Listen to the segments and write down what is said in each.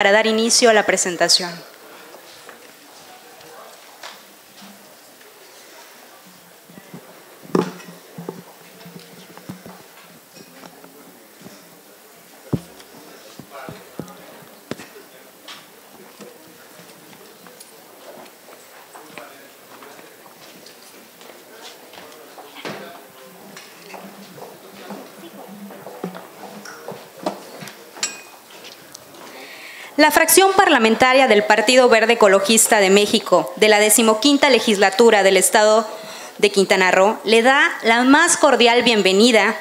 Para dar inicio a la presentación. La fracción parlamentaria del Partido Verde Ecologista de México de la 15ª Legislatura del Estado de Quintana Roo le da la más cordial bienvenida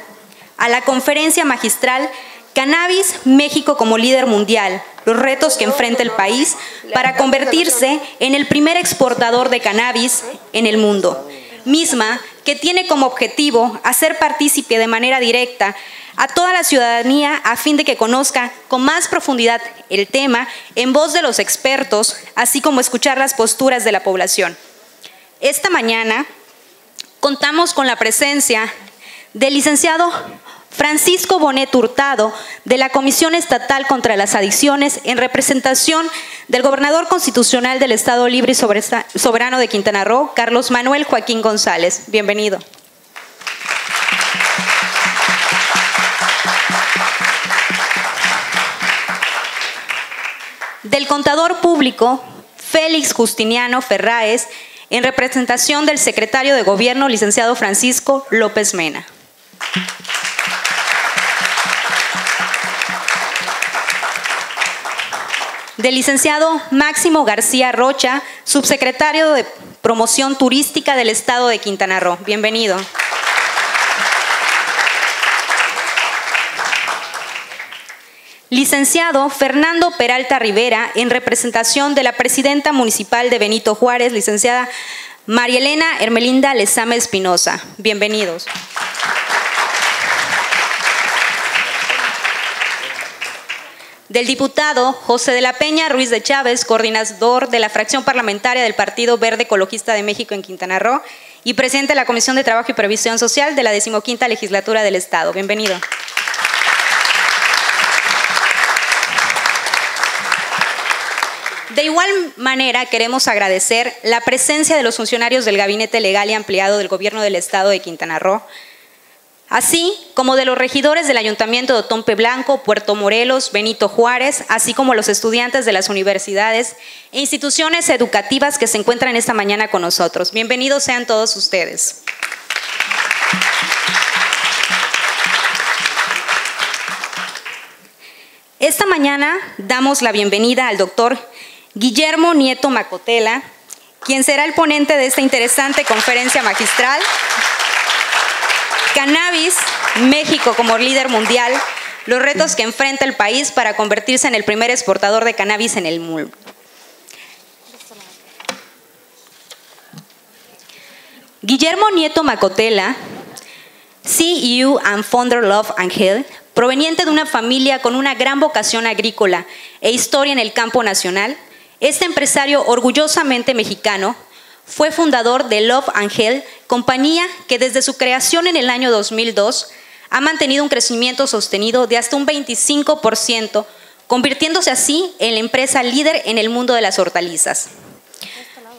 a la conferencia magistral Cannabis, México como líder mundial, los retos que enfrenta el país para convertirse en el primer exportador de cannabis en el mundo, misma que tiene como objetivo hacer partícipe de manera directa a toda la ciudadanía a fin de que conozca con más profundidad el tema en voz de los expertos, así como escuchar las posturas de la población. Esta mañana contamos con la presencia del licenciado Francisco Bonet Hurtado de la Comisión Estatal contra las Adicciones en representación del gobernador constitucional del Estado Libre y Soberano de Quintana Roo, Carlos Manuel Joaquín González. Bienvenido. Del contador público, Félix Justiniano Ferráez, en representación del secretario de Gobierno, licenciado Francisco López Mena. Del licenciado Máximo García Rocha, subsecretario de Promoción Turística del Estado de Quintana Roo. Bienvenido. Licenciado Fernando Peralta Rivera, en representación de la presidenta municipal de Benito Juárez, licenciada María Elena Hermelinda Lezama Espinosa. Bienvenidos. Del diputado José de la Peña Ruiz de Chávez, coordinador de la fracción parlamentaria del Partido Verde Ecologista de México en Quintana Roo y presidente de la Comisión de Trabajo y Previsión Social de la 15ª Legislatura del Estado. Bienvenido. De igual manera, queremos agradecer la presencia de los funcionarios del Gabinete Legal y Ampliado del Gobierno del Estado de Quintana Roo, así como de los regidores del Ayuntamiento de Otompe Blanco, Puerto Morelos, Benito Juárez, así como los estudiantes de las universidades e instituciones educativas que se encuentran esta mañana con nosotros. Bienvenidos sean todos ustedes. Esta mañana damos la bienvenida al doctor Guillermo Nieto Macotela, quien será el ponente de esta interesante conferencia magistral Cannabis, México como líder mundial, los retos que enfrenta el país para convertirse en el primer exportador de cannabis en el mundo. Guillermo Nieto Macotela, CEO and founder Love Angel, proveniente de una familia con una gran vocación agrícola e historia en el campo nacional, este empresario orgullosamente mexicano fue fundador de Love Angel, compañía que desde su creación en el año 2002 ha mantenido un crecimiento sostenido de hasta un 25%, convirtiéndose así en la empresa líder en el mundo de las hortalizas.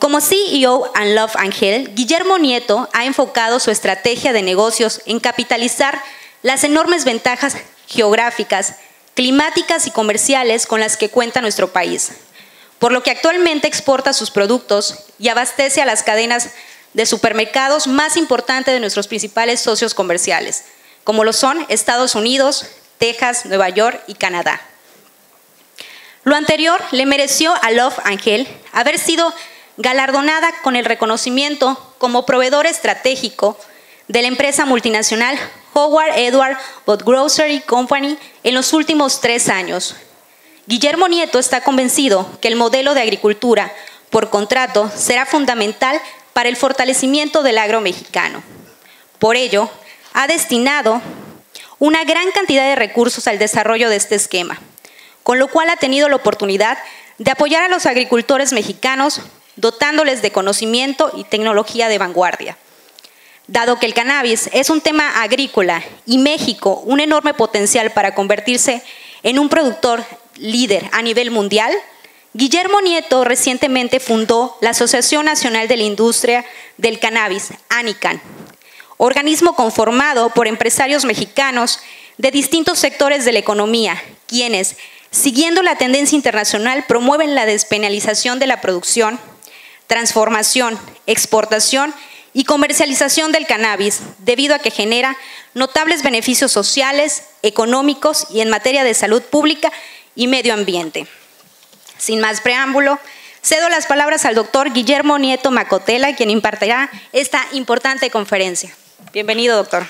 Como CEO de Love Angel, Guillermo Nieto ha enfocado su estrategia de negocios en capitalizar las enormes ventajas geográficas, climáticas y comerciales con las que cuenta nuestro país, por lo que actualmente exporta sus productos y abastece a las cadenas de supermercados más importantes de nuestros principales socios comerciales, como lo son Estados Unidos, Texas, Nueva York y Canadá. Lo anterior le mereció a Love Angel haber sido galardonada con el reconocimiento como proveedor estratégico de la empresa multinacional Howard Edward's Grocery Company en los últimos 3 años. Guillermo Nieto está convencido que el modelo de agricultura por contrato será fundamental para el fortalecimiento del agro mexicano. Por ello, ha destinado una gran cantidad de recursos al desarrollo de este esquema, con lo cual ha tenido la oportunidad de apoyar a los agricultores mexicanos dotándoles de conocimiento y tecnología de vanguardia. Dado que el cannabis es un tema agrícola y México un enorme potencial para convertirse en un productor líder a nivel mundial, Guillermo Nieto recientemente fundó la Asociación Nacional de la Industria del Cannabis, ANICAN, organismo conformado por empresarios mexicanos de distintos sectores de la economía, quienes, siguiendo la tendencia internacional, promueven la despenalización de la producción, transformación, exportación y comercialización del cannabis, debido a que genera notables beneficios sociales, económicos y en materia de salud pública y medio ambiente. Sin más preámbulo, cedo las palabras al doctor Guillermo Nieto Macotela, quien impartirá esta importante conferencia. Bienvenido, doctor.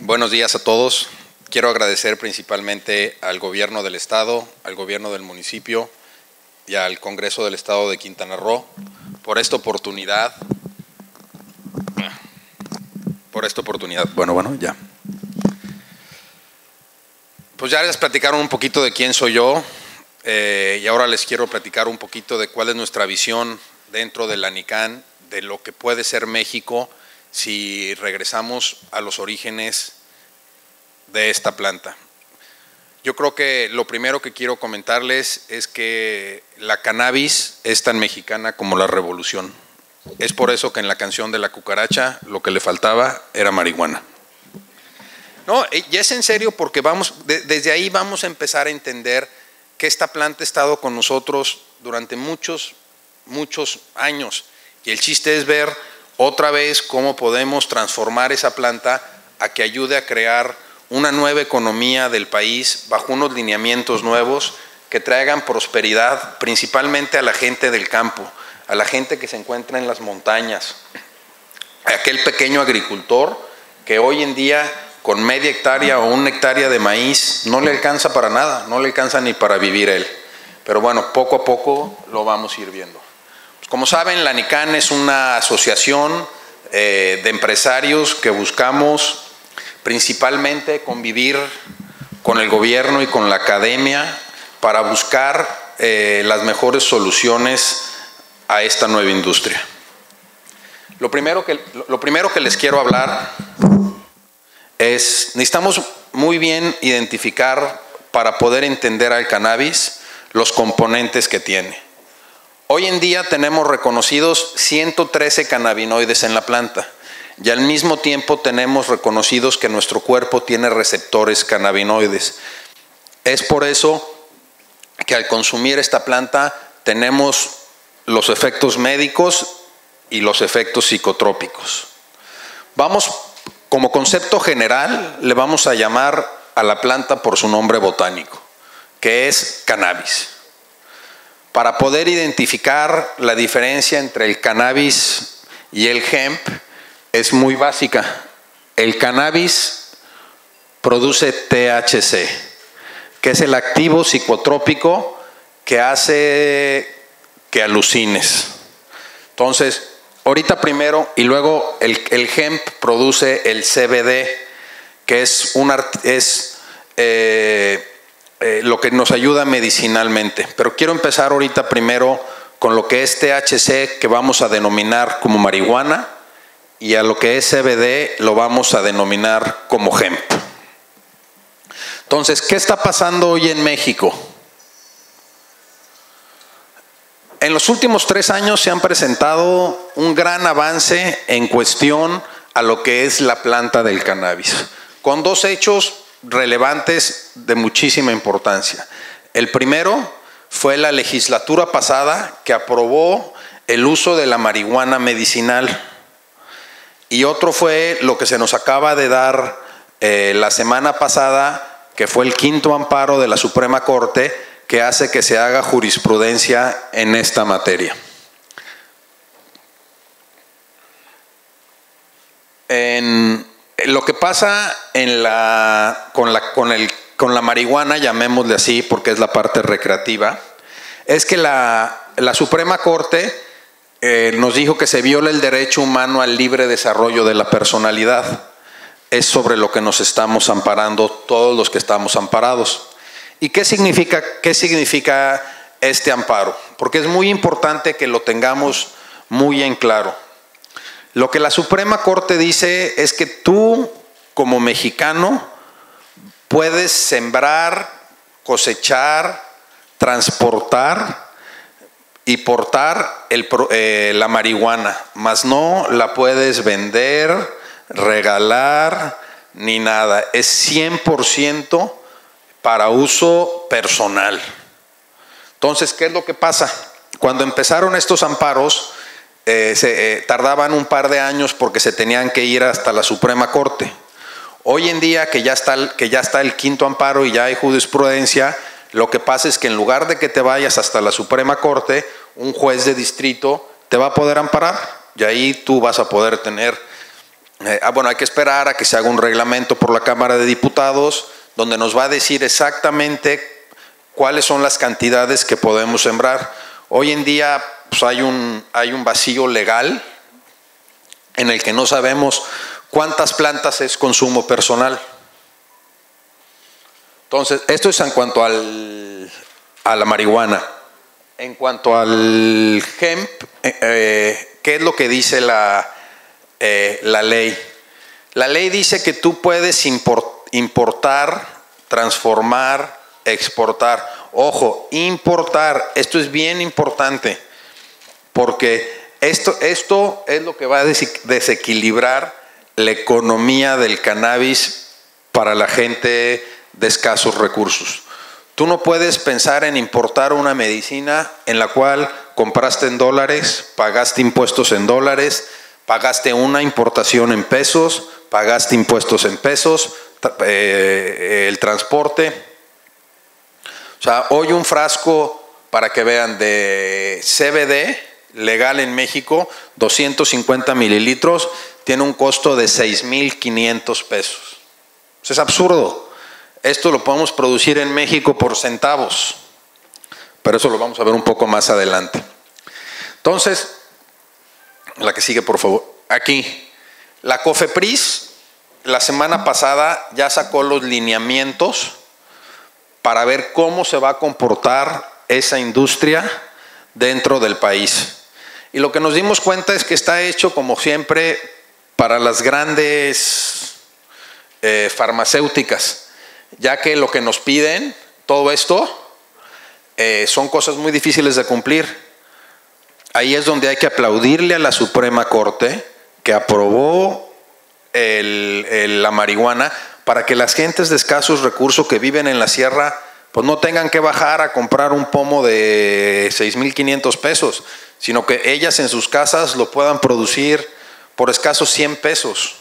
Buenos días a todos. Quiero agradecer principalmente al Gobierno del Estado, al Gobierno del Municipio y al Congreso del Estado de Quintana Roo por esta oportunidad. Bueno, ya. Pues ya les platicaron un poquito de quién soy yo y ahora les quiero platicar un poquito de cuál es nuestra visión dentro de la ANICAN, de lo que puede ser México si regresamos a los orígenes de esta planta. Yo creo que lo primero que quiero comentarles es que la cannabis es tan mexicana como la revolución. Es por eso que en la canción de la cucaracha lo que le faltaba era marihuana. No, y es en serio porque desde ahí vamos a empezar a entender que esta planta ha estado con nosotros durante muchos, muchos años y el chiste es ver otra vez cómo podemos transformar esa planta a que ayude a crear una nueva economía del país bajo unos lineamientos nuevos que traigan prosperidad principalmente a la gente del campo, a la gente que se encuentra en las montañas, a aquel pequeño agricultor que hoy en día con media hectárea o una hectárea de maíz no le alcanza para nada, no le alcanza ni para vivir él. Pero bueno, poco a poco lo vamos a ir viendo. Como saben, la ANICAN es una asociación de empresarios que buscamos principalmente convivir con el gobierno y con la academia para buscar las mejores soluciones a esta nueva industria. Lo primero que les quiero hablar es, necesitamos muy bien identificar para poder entender al cannabis los componentes que tiene. Hoy en día tenemos reconocidos 113 cannabinoides en la planta y al mismo tiempo tenemos reconocidos que nuestro cuerpo tiene receptores cannabinoides. Es por eso que al consumir esta planta tenemos los efectos médicos y los efectos psicotrópicos. Vamos, como concepto general, le vamos a llamar a la planta por su nombre botánico, que es cannabis. Para poder identificar la diferencia entre el cannabis y el hemp es muy básica. El cannabis produce THC, que es el activo psicotrópico que hace que alucines. Entonces, ahorita primero y luego el hemp produce el CBD, que es lo que nos ayuda medicinalmente. Pero quiero empezar ahorita primero con lo que es THC, que vamos a denominar como marihuana, y a lo que es CBD lo vamos a denominar como hemp. Entonces, ¿qué está pasando hoy en México? En los últimos 3 años se han presentado un gran avance en cuestión a lo que es la planta del cannabis, con 2 hechos relevantes de muchísima importancia. El primero fue la legislatura pasada que aprobó el uso de la marihuana medicinal y otro fue lo que se nos acaba de dar la semana pasada, que fue el 5º amparo de la Suprema Corte que hace que se haga jurisprudencia en esta materia. Lo que pasa con la marihuana, llamémosle así porque es la parte recreativa, es que la Suprema Corte nos dijo que se viola el derecho humano al libre desarrollo de la personalidad. Es sobre lo que nos estamos amparando todos los que estamos amparados. ¿Y qué significa este amparo? Porque es muy importante que lo tengamos muy en claro. Lo que la Suprema Corte dice es que tú, como mexicano, puedes sembrar, cosechar, transportar y portar la marihuana, mas no la puedes vender, regalar ni nada. Es 100% para uso personal. Entonces, ¿qué es lo que pasa? Cuando empezaron estos amparos, tardaban un par de años porque se tenían que ir hasta la Suprema Corte. Hoy en día que ya está el quinto amparo y ya hay jurisprudencia, lo que pasa es que en lugar de que te vayas hasta la Suprema Corte, un juez de distrito te va a poder amparar y ahí tú vas a poder tener… bueno, hay que esperar a que se haga un reglamento por la Cámara de Diputados donde nos va a decir exactamente cuáles son las cantidades que podemos sembrar. Hoy en día pues, hay un vacío legal en el que no sabemos cuántas plantas es consumo personal. Entonces, esto es en cuanto a la marihuana. En cuanto al GEMP, ¿qué es lo que dice la ley? La ley dice que tú puedes importar, transformar, exportar. Ojo, importar, esto es bien importante, porque esto es lo que va a desequilibrar la economía del cannabis para la gente de escasos recursos. Tú no puedes pensar en importar una medicina en la cual compraste en dólares, pagaste impuestos en dólares, pagaste una importación en pesos, pagaste impuestos en pesos, el transporte. O sea, hoy un frasco, para que vean, de CBD legal en México, 250 mililitros, tiene un costo de 6,500 pesos. Eso es absurdo. Esto lo podemos producir en México por centavos, pero eso lo vamos a ver un poco más adelante. Entonces, la que sigue, por favor. Aquí, la COFEPRIS, la semana pasada ya sacó los lineamientos para ver cómo se va a comportar esa industria dentro del país. Y lo que nos dimos cuenta es que está hecho, como siempre, para las grandes farmacéuticas, ya que lo que nos piden, todo esto, son cosas muy difíciles de cumplir. Ahí es donde hay que aplaudirle a la Suprema Corte que aprobó la marihuana para que las gentes de escasos recursos que viven en la sierra pues no tengan que bajar a comprar un pomo de 6,500 pesos, sino que ellas en sus casas lo puedan producir por escasos 100 pesos.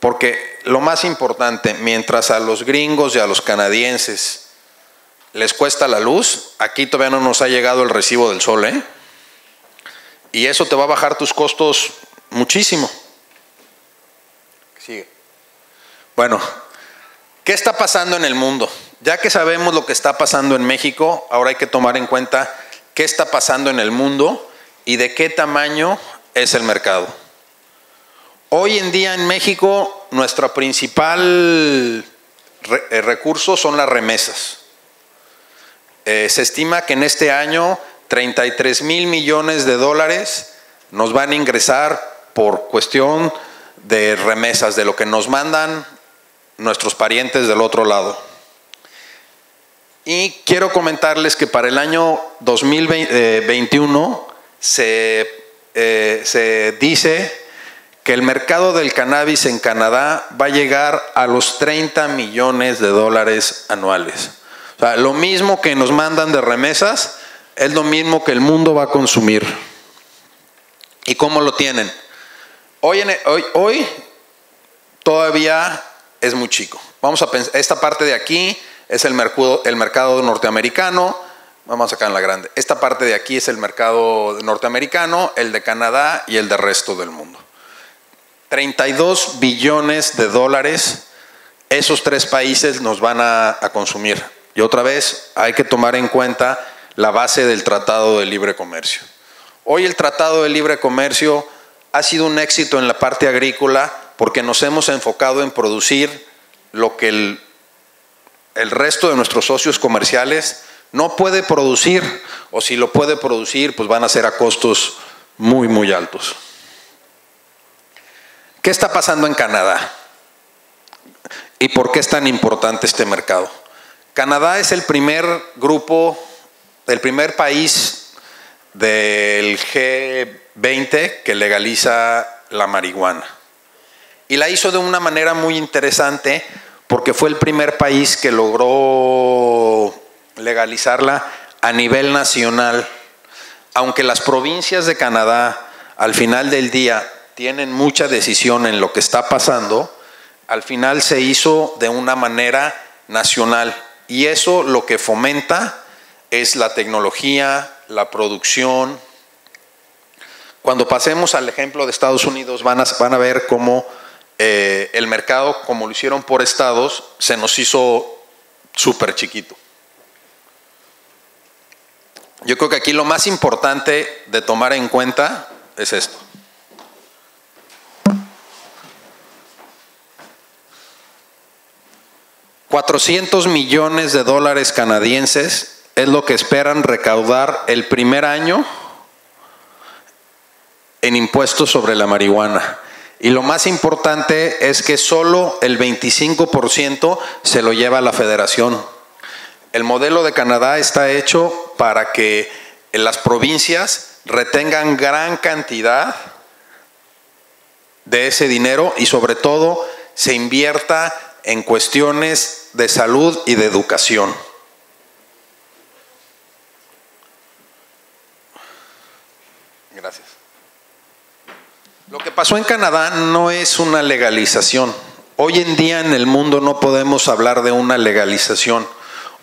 Porque lo más importante, mientras a los gringos y a los canadienses les cuesta la luz, aquí todavía no nos ha llegado el recibo del sol, ¿eh? Y eso te va a bajar tus costos muchísimo. Sigue. Bueno, ¿qué está pasando en el mundo? Ya que sabemos lo que está pasando en México, ahora hay que tomar en cuenta qué está pasando en el mundo y de qué tamaño es el mercado. Hoy en día en México, nuestro principal recurso son las remesas. Se estima que en este año… 33,000 millones de dólares nos van a ingresar por cuestión de remesas, de lo que nos mandan nuestros parientes del otro lado. Y quiero comentarles que para el año 2021 se dice que el mercado del cannabis en Canadá va a llegar a los 30 millones de dólares anuales. O sea, lo mismo que nos mandan de remesas, es lo mismo que el mundo va a consumir. ¿Y cómo lo tienen? Hoy todavía es muy chico. Vamos a pensar, esta parte de aquí es el mercado norteamericano. Vamos a sacar en la grande. Esta parte de aquí es el mercado norteamericano, el de Canadá y el del resto del mundo. 32 billones de dólares, esos tres países nos van a consumir. Y otra vez, hay que tomar en cuenta la base del Tratado de Libre Comercio. Hoy el Tratado de Libre Comercio ha sido un éxito en la parte agrícola porque nos hemos enfocado en producir lo que el resto de nuestros socios comerciales no puede producir, o si lo puede producir, pues van a ser a costos muy, muy altos. ¿Qué está pasando en Canadá? ¿Y por qué es tan importante este mercado? Canadá es el primer grupo, el primer país del G20 que legaliza la marihuana. Y la hizo de una manera muy interesante porque fue el primer país que logró legalizarla a nivel nacional. Aunque las provincias de Canadá al final del día tienen mucha decisión en lo que está pasando, al final se hizo de una manera nacional y eso lo que fomenta es la tecnología, la producción. Cuando pasemos al ejemplo de Estados Unidos van a ver cómo el mercado, como lo hicieron por estados, se nos hizo súper chiquito. Yo creo que aquí lo más importante de tomar en cuenta es esto. $400 millones canadienses es lo que esperan recaudar el primer año en impuestos sobre la marihuana. Y lo más importante es que solo el 25% se lo lleva a la federación. El modelo de Canadá está hecho para que las provincias retengan gran cantidad de ese dinero y sobre todo se invierta en cuestiones de salud y de educación. Gracias. Lo que pasó en Canadá no es una legalización. Hoy en día en el mundo no podemos hablar de una legalización.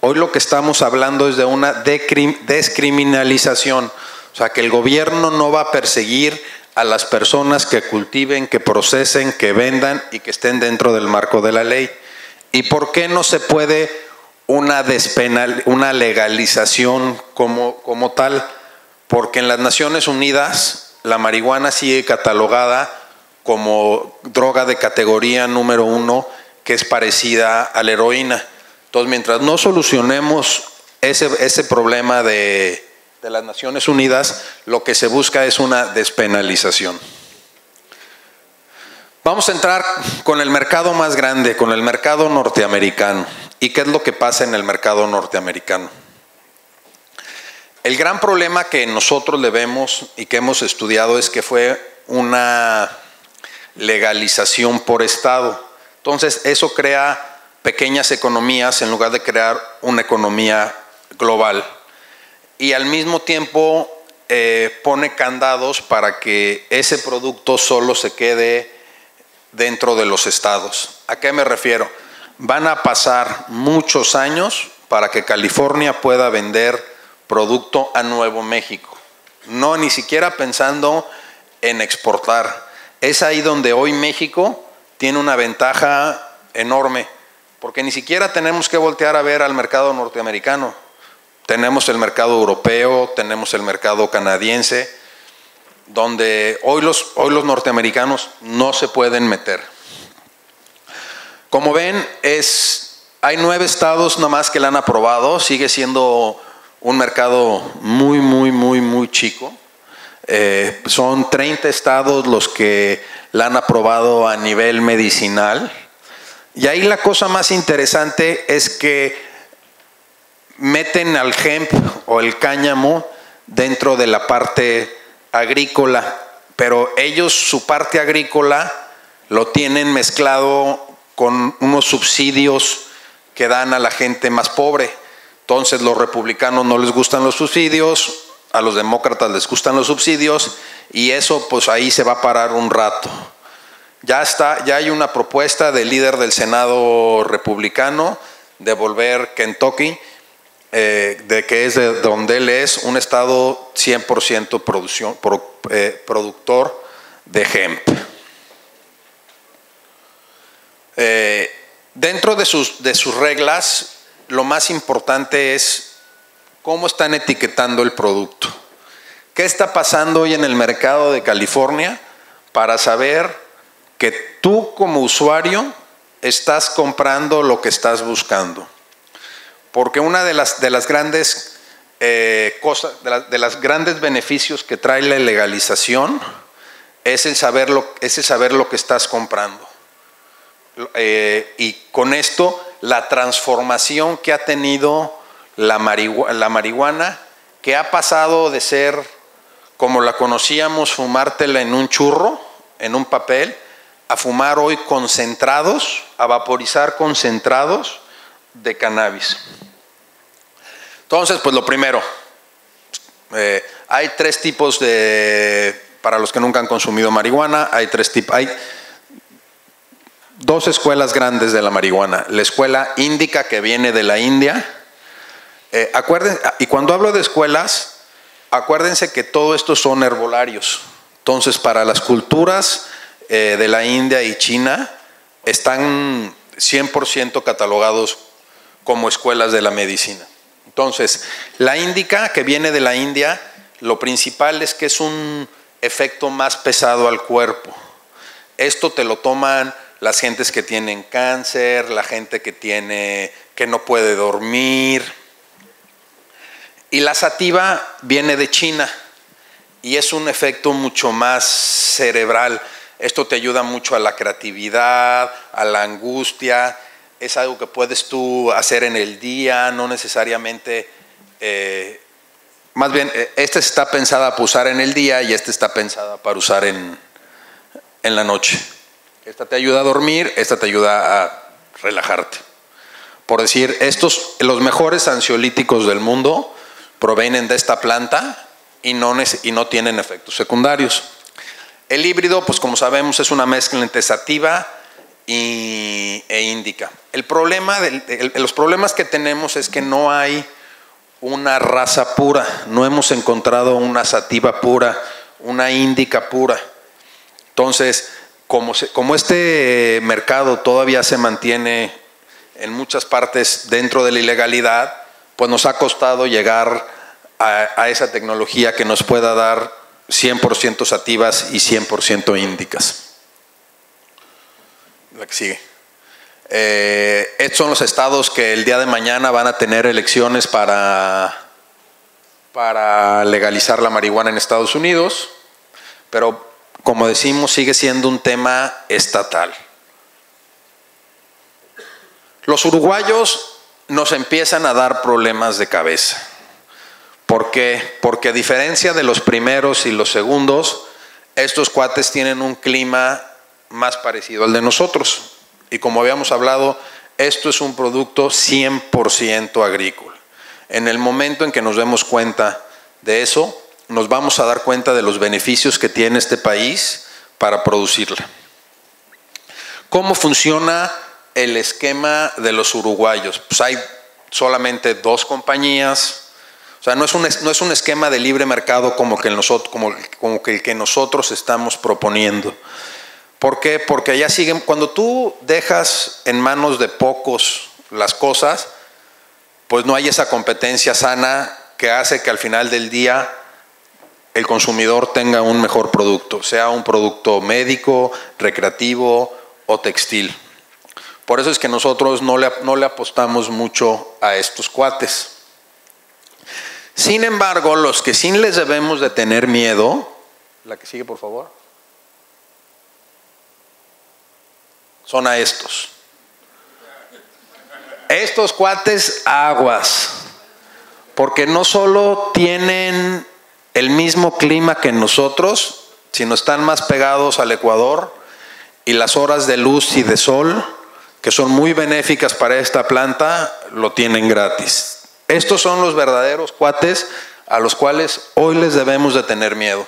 Hoy lo que estamos hablando es de una descriminalización. O sea, que el gobierno no va a perseguir a las personas que cultiven, que procesen, que vendan y que estén dentro del marco de la ley. ¿Y por qué no se puede una legalización como tal? Porque en las Naciones Unidas la marihuana sigue catalogada como droga de categoría número 1, que es parecida a la heroína. Entonces, mientras no solucionemos ese problema de las Naciones Unidas, lo que se busca es una despenalización. Vamos a entrar con el mercado más grande, con el mercado norteamericano. ¿Y qué es lo que pasa en el mercado norteamericano? El gran problema que nosotros le vemos y que hemos estudiado es que fue una legalización por estado. Entonces, eso crea pequeñas economías en lugar de crear una economía global. Y al mismo tiempo pone candados para que ese producto solo se quede dentro de los estados. ¿A qué me refiero? Van a pasar muchos años para que California pueda vender producto a Nuevo México, no ni siquiera pensando en exportar. Es ahí donde hoy México tiene una ventaja enorme, porque ni siquiera tenemos que voltear a ver al mercado norteamericano. Tenemos el mercado europeo, tenemos el mercado canadiense, donde hoy los norteamericanos no se pueden meter. Como ven, hay 9 estados nomás que la han aprobado, sigue siendo un mercado muy, muy, muy, muy chico. Son 30 estados los que la han aprobado a nivel medicinal. Y ahí la cosa más interesante es que meten al hemp o el cáñamo dentro de la parte agrícola, pero ellos su parte agrícola lo tienen mezclado con unos subsidios que dan a la gente más pobre. Entonces, los republicanos no les gustan los subsidios, a los demócratas les gustan los subsidios y eso pues ahí se va a parar un rato. Ya hay una propuesta del líder del Senado republicano de volver Kentucky, de que es de donde él es, un estado 100% productor de hemp. Dentro de sus reglas, lo más importante es cómo están etiquetando el producto. ¿Qué está pasando hoy en el mercado de California para saber que tú como usuario estás comprando lo que estás buscando? Porque una de las grandes de los grandes beneficios que trae la legalización es el saber lo que estás comprando. Y con esto, la transformación que ha tenido la marihuana, que ha pasado de ser, como la conocíamos, fumártela en un churro, en un papel, a fumar hoy concentrados, a vaporizar concentrados de cannabis. Entonces, pues lo primero, hay tres tipos de, para los que nunca han consumido marihuana, hay dos escuelas grandes de la marihuana. La escuela índica, que viene de la India. Acuérdense, y cuando hablo de escuelas, acuérdense que todo esto son herbolarios. Entonces, para las culturas de la India y China, están 100% catalogados como escuelas de la medicina. Entonces, la índica, que viene de la India, lo principal es que es un efecto más pesado al cuerpo. Esto te lo toman las gentes que tienen cáncer, la gente que no puede dormir. Y la sativa viene de China y es un efecto mucho más cerebral. Esto te ayuda mucho a la creatividad, a la angustia. Es algo que puedes tú hacer en el día, no necesariamente… más bien, esta está pensada para usar en el día y esta está pensada para usar en la noche. Esta te ayuda a dormir, esta te ayuda a relajarte. Por decir, los mejores ansiolíticos del mundo provienen de esta planta y no tienen efectos secundarios. El híbrido, pues como sabemos, es una mezcla entre sativa e índica. Los problemas que tenemos es que no hay una raza pura, no hemos encontrado una sativa pura, una índica pura. Entonces, como este mercado todavía se mantiene en muchas partes dentro de la ilegalidad, pues nos ha costado llegar a esa tecnología que nos pueda dar 100% sativas y 100% índicas. La que sigue. Estos son los estados que el día de mañana van a tener elecciones para legalizar la marihuana en Estados Unidos, pero como decimos, sigue siendo un tema estatal. Los uruguayos nos empiezan a dar problemas de cabeza. ¿Por qué? Porque a diferencia de los primeros y los segundos, estos cuates tienen un clima más parecido al de nosotros. Y como habíamos hablado, esto es un producto 100% agrícola. En el momento en que nos demos cuenta de eso, nos vamos a dar cuenta de los beneficios que tiene este país para producirla. ¿Cómo funciona el esquema de los uruguayos? Pues hay solamente dos compañías, o sea, no es un esquema de libre mercado como el que nosotros estamos proponiendo. ¿Por qué? Porque allá siguen, cuando tú dejas en manos de pocos las cosas, pues no hay esa competencia sana que hace que al final del día el consumidor tenga un mejor producto, sea un producto médico, recreativo o textil. Por eso es que nosotros no le apostamos mucho a estos cuates. Sin embargo, los que sí les debemos de tener miedo, la que sigue por favor, son a estos. Estos cuates, aguas, porque no solo tienen el mismo clima que nosotros, sino están más pegados al Ecuador y las horas de luz y de sol, que son muy benéficas para esta planta, lo tienen gratis. Estos son los verdaderos cuates a los cuales hoy les debemos de tener miedo.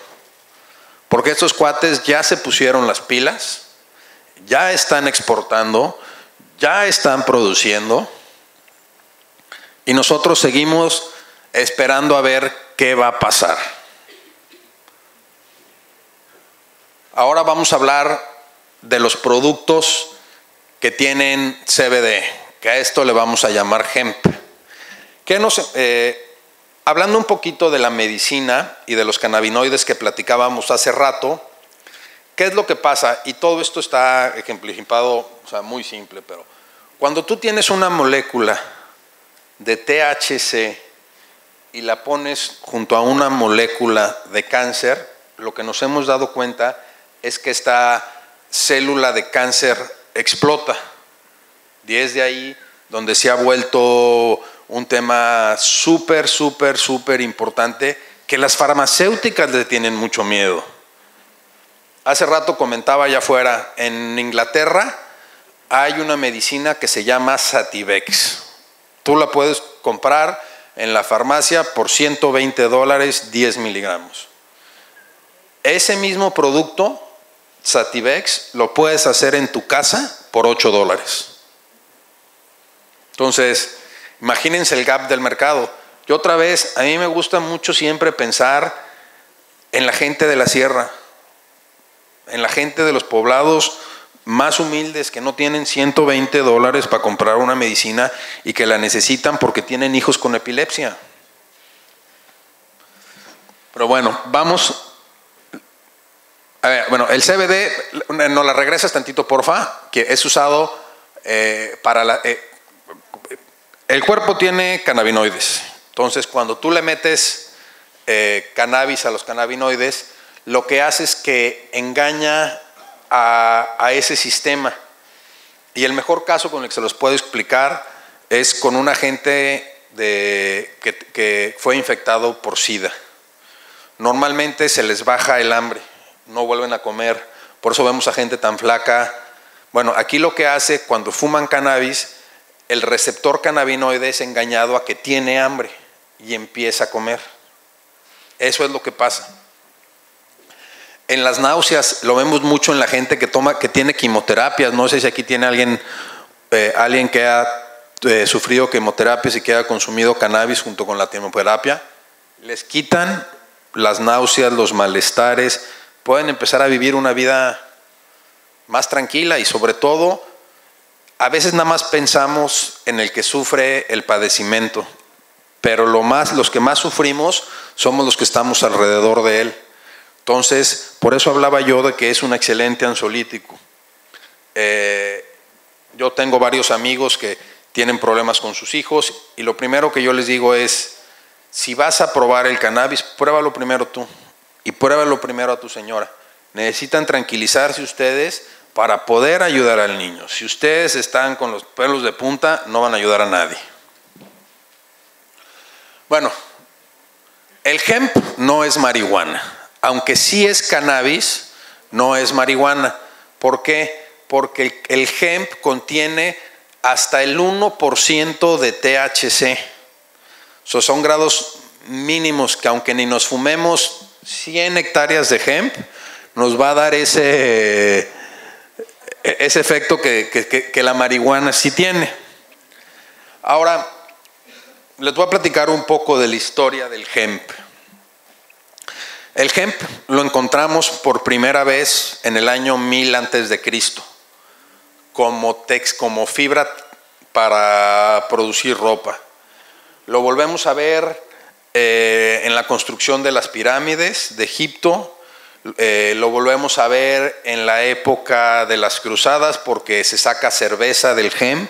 Porque estos cuates ya se pusieron las pilas, ya están exportando, ya están produciendo y nosotros seguimos esperando a ver qué va a pasar. Ahora vamos a hablar de los productos que tienen CBD, que a esto le vamos a llamar GEMP. Hablando un poquito de la medicina y de los cannabinoides que platicábamos hace rato, ¿qué es lo que pasa? Y todo esto está ejemplificado, o sea, muy simple, pero cuando tú tienes una molécula de THC y la pones junto a una molécula de cáncer, lo que nos hemos dado cuenta es que esta célula de cáncer explota. Y es de ahí donde se ha vuelto un tema súper importante que las farmacéuticas le tienen mucho miedo. Hace rato comentaba allá afuera, en Inglaterra hay una medicina que se llama Sativex. Tú la puedes comprar en la farmacia por $120, 10 miligramos. Ese mismo producto, Sativex, lo puedes hacer en tu casa por $8. Entonces, imagínense el gap del mercado. Yo otra vez, a mí me gusta mucho siempre pensar en la gente de la sierra, en la gente de los poblados más humildes que no tienen $120 para comprar una medicina y que la necesitan porque tienen hijos con epilepsia. Pero bueno, vamos. A ver, bueno, el CBD, no la regresas tantito, porfa, que es usado para la... el cuerpo tiene cannabinoides, entonces cuando tú le metes cannabis a los cannabinoides, lo que hace es que engaña a ese sistema. Y el mejor caso con el que se los puedo explicar es con un agente que fue infectado por SIDA. Normalmente se les baja el hambre, no vuelven a comer, por eso vemos a gente tan flaca. Bueno, aquí lo que hace cuando fuman cannabis, el receptor cannabinoide es engañado a que tiene hambre y empieza a comer. Eso es lo que pasa. En las náuseas lo vemos mucho en la gente que tiene quimioterapias. No sé si aquí tiene alguien que ha sufrido quimioterapias y que ha consumido cannabis junto con la quimioterapia. Les quitan las náuseas, los malestares, pueden empezar a vivir una vida más tranquila y sobre todo, a veces nada más pensamos en el que sufre el padecimiento, pero los que más sufrimos somos los que estamos alrededor de él. Entonces, por eso hablaba yo de que es un excelente ansiolítico. Yo tengo varios amigos que tienen problemas con sus hijos y lo primero que yo les digo es, si vas a probar el cannabis, pruébalo primero tú y pruébalo primero a tu señora. Necesitan tranquilizarse ustedes para poder ayudar al niño. Si ustedes están con los pelos de punta, no van a ayudar a nadie. Bueno, el hemp no es marihuana, aunque sí es cannabis, no es marihuana. ¿Por qué? Porque el hemp contiene hasta el 1% de THC. So, son grados mínimos que aunque ni nos fumemos 100 hectáreas de hemp, nos va a dar ese efecto que la marihuana sí tiene. Ahora, les voy a platicar un poco de la historia del hemp. El hemp lo encontramos por primera vez en el año 1000 a.C. como fibra para producir ropa. Lo volvemos a ver en la construcción de las pirámides de Egipto. Lo volvemos a ver en la época de las cruzadas porque se saca cerveza del hemp.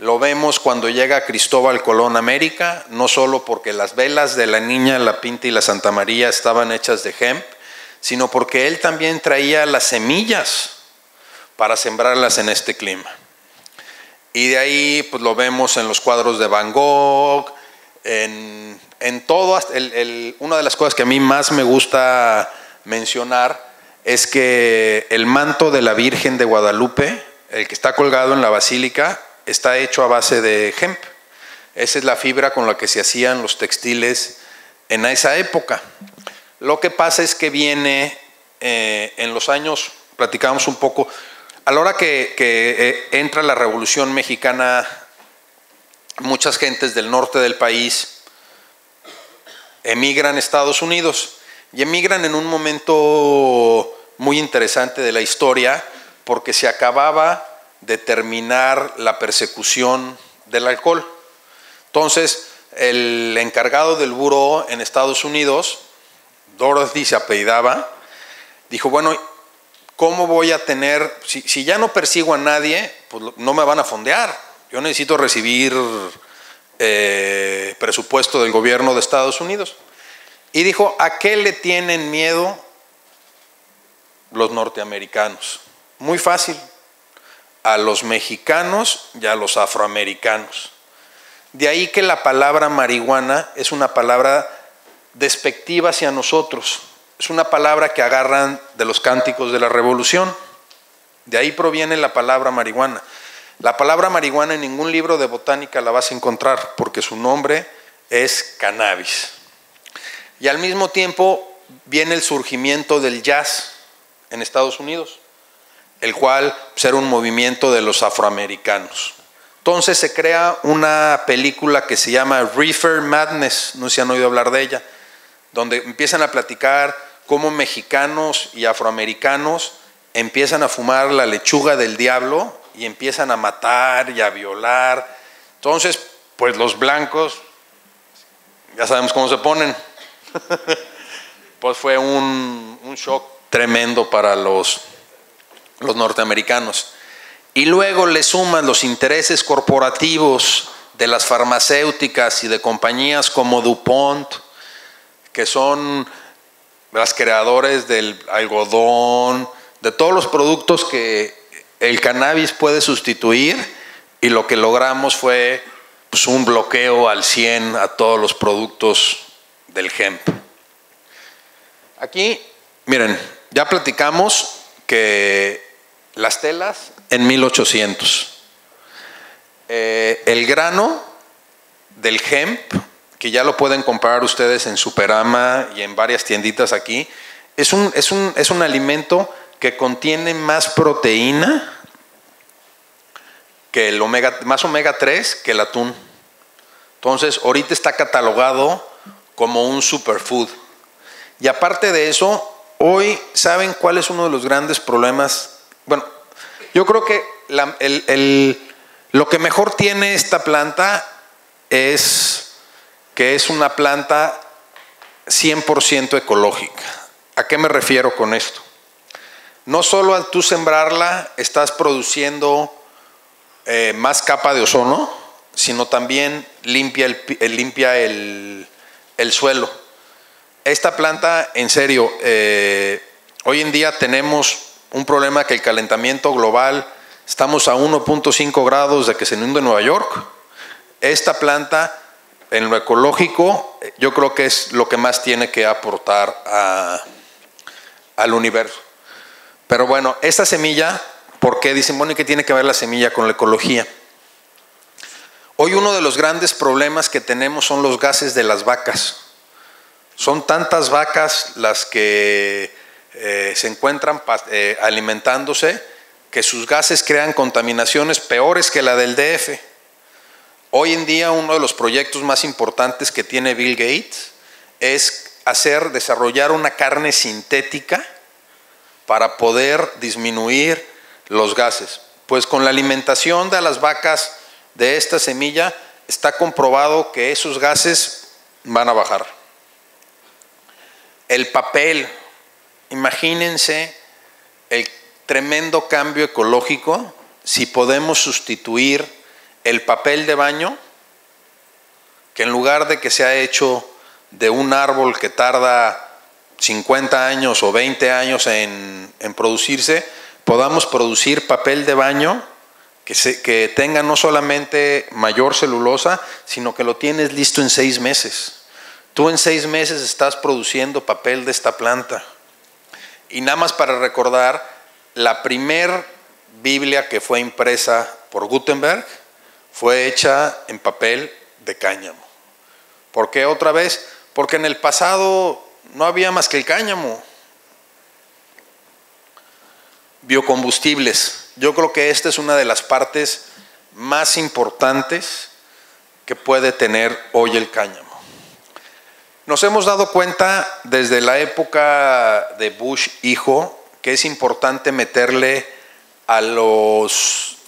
Lo vemos cuando llega Cristóbal Colón a América, no solo porque las velas de la Niña, la Pinta y la Santa María estaban hechas de hemp, sino porque él también traía las semillas para sembrarlas en este clima. Y de ahí pues lo vemos en los cuadros de Van Gogh, en todo. Una de las cosas que a mí más me gusta mencionar es que el manto de la Virgen de Guadalupe, el que está colgado en la basílica, está hecho a base de hemp. Esa es la fibra con la que se hacían los textiles en esa época. Lo que pasa es que viene en los años, platicamos un poco, a la hora que entra la Revolución Mexicana, muchas gentes del norte del país emigran a Estados Unidos y emigran en un momento muy interesante de la historia porque se acababa de terminar la persecución del alcohol. Entonces, el encargado del buró en Estados Unidos, Dorothy se apellidaba, dijo, bueno, ¿cómo voy a tener, si ya no persigo a nadie, pues no me van a fondear? Yo necesito recibir presupuesto del gobierno de Estados Unidos. Y dijo, ¿a qué le tienen miedo los norteamericanos? Muy fácil, a los mexicanos y a los afroamericanos. De ahí que la palabra marihuana es una palabra despectiva hacia nosotros. Es una palabra que agarran de los cánticos de la revolución. De ahí proviene la palabra marihuana. La palabra marihuana en ningún libro de botánica la vas a encontrar porque su nombre es cannabis. Y al mismo tiempo viene el surgimiento del jazz en Estados Unidos, el cual será un movimiento de los afroamericanos. Entonces se crea una película que se llama Reefer Madness, no sé si han oído hablar de ella, donde empiezan a platicar cómo mexicanos y afroamericanos empiezan a fumar la lechuga del diablo y empiezan a matar y a violar. Entonces, pues los blancos, ya sabemos cómo se ponen. Pues fue un shock tremendo para los norteamericanos. Y luego le suman los intereses corporativos de las farmacéuticas y de compañías como DuPont, que son las creadores del algodón, de todos los productos que el cannabis puede sustituir, y lo que logramos fue pues, un bloqueo al 100% a todos los productos del GEMP. Aquí, miren, ya platicamos que las telas en 1800, el grano del GEMP, que ya lo pueden comprar ustedes en Superama y en varias tienditas aquí, es un alimento que contiene más proteína que el omega, más omega 3 que el atún. Entonces, ahorita está catalogado como un superfood. Y aparte de eso, hoy, ¿saben cuál es uno de los grandes problemas? Bueno, yo creo que lo que mejor tiene esta planta es que es una planta 100% ecológica. ¿A qué me refiero con esto? No solo al tú sembrarla estás produciendo más capa de ozono, sino también limpia el suelo. Esta planta, en serio, hoy en día tenemos un problema que el calentamiento global, estamos a 1.5 grados de que se inunde Nueva York. Esta planta, en lo ecológico, yo creo que es lo que más tiene que aportar al universo. Pero bueno, esta semilla, ¿por qué? Dicen, bueno, ¿y qué tiene que ver la semilla con la ecología? Hoy uno de los grandes problemas que tenemos son los gases de las vacas. Son tantas vacas las que se encuentran alimentándose que sus gases crean contaminaciones peores que la del DF. Hoy en día uno de los proyectos más importantes que tiene Bill Gates es desarrollar una carne sintética para poder disminuir los gases. Pues con la alimentación de las vacas de esta semilla está comprobado que esos gases van a bajar. El papel, imagínense el tremendo cambio ecológico si podemos sustituir el papel de baño, que en lugar de que sea hecho de un árbol que tarda 50 años o 20 años en producirse, podamos producir papel de baño que tenga no solamente mayor celulosa, sino que lo tienes listo en 6 meses. Tú en 6 meses estás produciendo papel de esta planta. Y nada más para recordar, la primer Biblia que fue impresa por Gutenberg fue hecha en papel de cáñamo. ¿Por qué otra vez? Porque en el pasado no había más que el cáñamo. Biocombustibles. Yo creo que esta es una de las partes más importantes que puede tener hoy el cáñamo. Nos hemos dado cuenta desde la época de Bush hijo que es importante meterle a las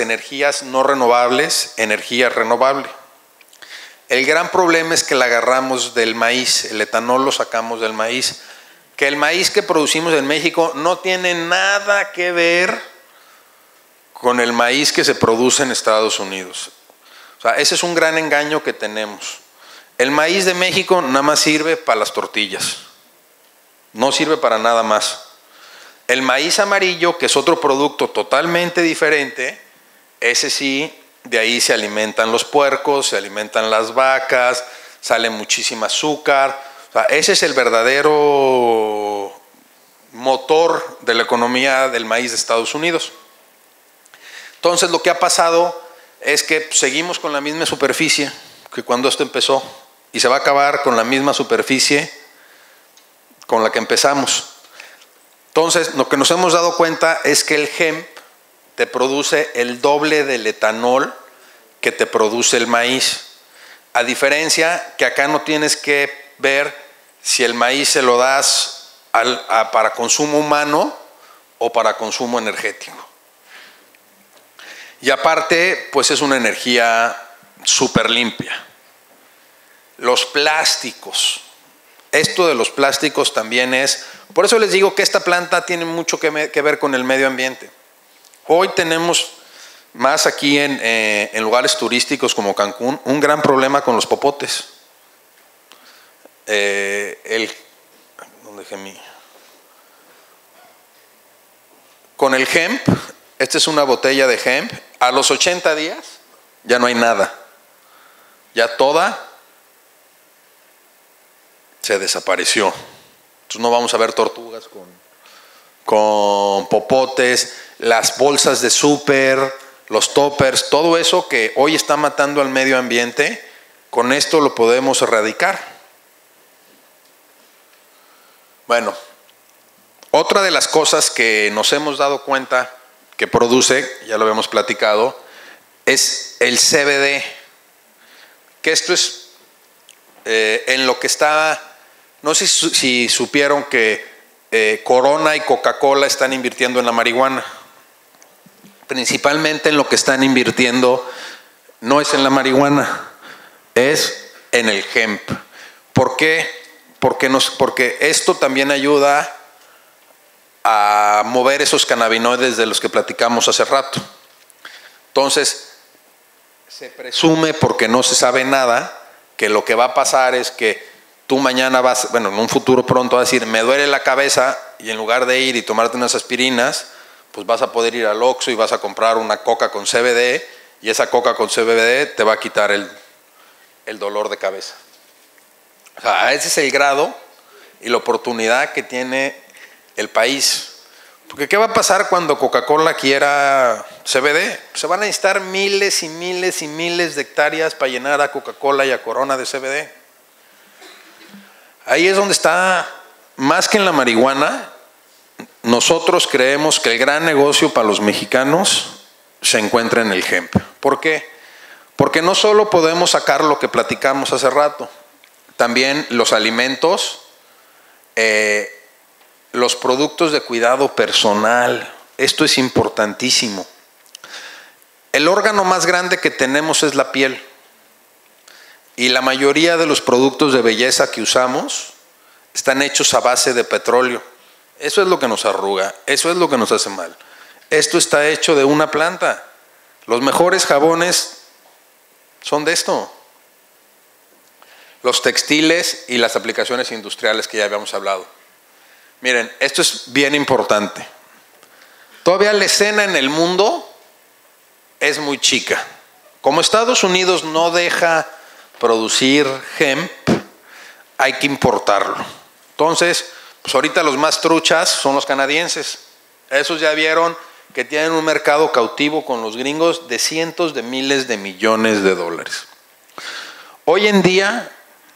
energías no renovables, energía renovable. El gran problema es que la agarramos del maíz, el etanol lo sacamos del maíz, que el maíz que producimos en México no tiene nada que ver con el maíz que se produce en Estados Unidos. O sea, ese es un gran engaño que tenemos. El maíz de México nada más sirve para las tortillas, no sirve para nada más. El maíz amarillo, que es otro producto totalmente diferente, ese sí, de ahí se alimentan los puercos, se alimentan las vacas, sale muchísima azúcar. O sea, ese es el verdadero motor de la economía del maíz de Estados Unidos. Entonces lo que ha pasado es que seguimos con la misma superficie que cuando esto empezó y se va a acabar con la misma superficie con la que empezamos. Entonces lo que nos hemos dado cuenta es que el GEMP te produce el doble del etanol que te produce el maíz, a diferencia que acá no tienes que ver si el maíz se lo das para consumo humano o para consumo energético. Y aparte, pues es una energía súper limpia. Los plásticos, esto de los plásticos también es, por eso les digo que esta planta tiene mucho que ver con el medio ambiente. Hoy tenemos más aquí en lugares turísticos como Cancún, un gran problema con los popotes. ¿Dónde dejé mi? Con el hemp, esta es una botella de hemp, a los 80 días ya no hay nada, ya toda se desapareció. Entonces no vamos a ver tortugas con popotes, las bolsas de súper, los toppers, todo eso que hoy está matando al medio ambiente, con esto lo podemos erradicar. Bueno, otra de las cosas que nos hemos dado cuenta que produce, ya lo habíamos platicado, es el CBD, que esto es en lo que está. No sé si supieron que Corona y Coca-Cola están invirtiendo en la marihuana. Principalmente en lo que están invirtiendo no es en la marihuana, es en el hemp. ¿Por qué? Porque esto también ayuda a mover esos cannabinoides de los que platicamos hace rato. Entonces, se presume, porque no se sabe nada, que lo que va a pasar es que tú mañana vas, bueno, en un futuro pronto vas a decir, me duele la cabeza, y en lugar de ir y tomarte unas aspirinas, pues vas a poder ir al Oxxo y vas a comprar una coca con CBD, y esa coca con CBD te va a quitar el dolor de cabeza. O sea, ese es el grado y la oportunidad que tiene el país. Porque ¿qué va a pasar cuando Coca-Cola quiera CBD? Se van a necesitar miles y miles y miles de hectáreas para llenar a Coca-Cola y a Corona de CBD. Ahí es donde está, más que en la marihuana, nosotros creemos que el gran negocio para los mexicanos se encuentra en el hemp. ¿Por qué? Porque no solo podemos sacar lo que platicamos hace rato, también los alimentos, los productos de cuidado personal. Esto es importantísimo. El órgano más grande que tenemos es la piel. Y la mayoría de los productos de belleza que usamos están hechos a base de petróleo. Eso es lo que nos arruga, eso es lo que nos hace mal. Esto está hecho de una planta. Los mejores jabones son de esto. Los textiles y las aplicaciones industriales que ya habíamos hablado. Miren, esto es bien importante. Todavía la escena en el mundo es muy chica. Como Estados Unidos no deja producir hemp, hay que importarlo. Entonces, pues ahorita los más truchas son los canadienses. Esos ya vieron que tienen un mercado cautivo con los gringos de cientos de miles de millones de dólares. Hoy en día,